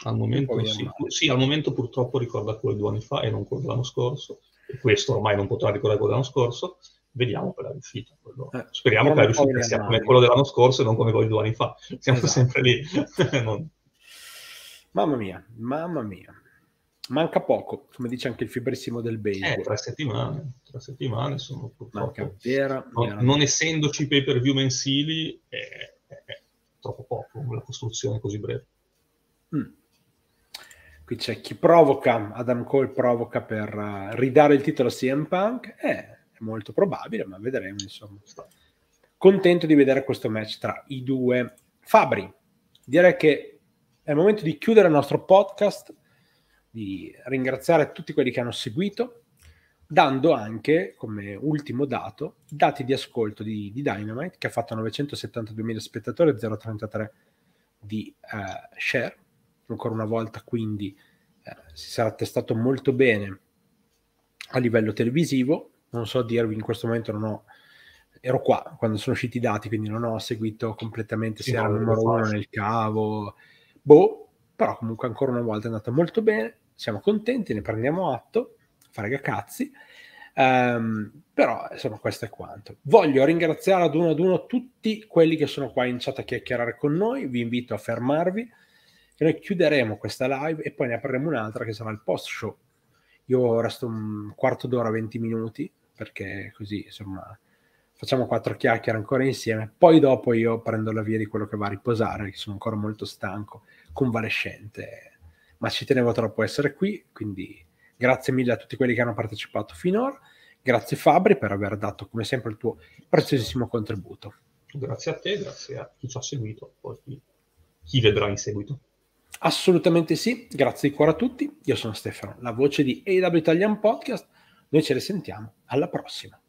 Al momento sì. Male. Sì, al momento purtroppo ricorda quello di due anni fa e non quello dell'anno scorso, e questo ormai non potrà ricordare quello dell'anno scorso, vediamo per la riuscita. Quello... Eh, Speriamo che la riuscita sia come quello dell'anno scorso e non come quello di due anni fa. Siamo esatto. sempre lì. non... Mamma mia, mamma mia. Manca poco, come dice anche il fibrissimo del baseball. Eh, tre settimane, tre settimane sono purtroppo... Vera, non, vera. non essendoci pay per view mensili, è, è, è troppo poco, la costruzione così breve. Mm. Qui c'è chi provoca, Adam Cole provoca per uh, ridare il titolo a C M Punk, eh, è molto probabile, ma vedremo, insomma. Contento di vedere questo match tra i due. Fabri, direi che è il momento di chiudere il nostro podcast, di ringraziare tutti quelli che hanno seguito, dando anche, come ultimo dato, i dati di ascolto di, di Dynamite, che ha fatto novecentosettantaduemila spettatori e zero virgola trentatré di uh, share. Ancora una volta, quindi, eh, si sarà testato molto bene a livello televisivo. Non so dirvi, in questo momento non ho... Ero qua quando sono usciti i dati, quindi non ho seguito completamente se no, era il numero uno nel cavo... Boh, però comunque ancora una volta è andata molto bene, siamo contenti, ne prendiamo atto, frega cazzi, um, però insomma questo è quanto. Voglio ringraziare ad uno ad uno tutti quelli che sono qua in chat a chiacchierare con noi, vi invito a fermarvi, e noi chiuderemo questa live e poi ne apriremo un'altra che sarà il post show. Io resto un quarto d'ora, venti minuti, perché così insomma facciamo quattro chiacchiere ancora insieme, poi dopo io prendo la via di quello che va a riposare, che sono ancora molto stanco, convalescente, ma ci tenevo troppo a essere qui, quindi grazie mille a tutti quelli che hanno partecipato finora, grazie Fabri per aver dato come sempre il tuo preziosissimo contributo. Grazie a te, grazie a chi ci ha seguito, poi chi vedrà in seguito. Assolutamente sì, grazie di cuore a tutti, io sono Stefano, la voce di A W Italian Podcast, noi ci risentiamo alla prossima.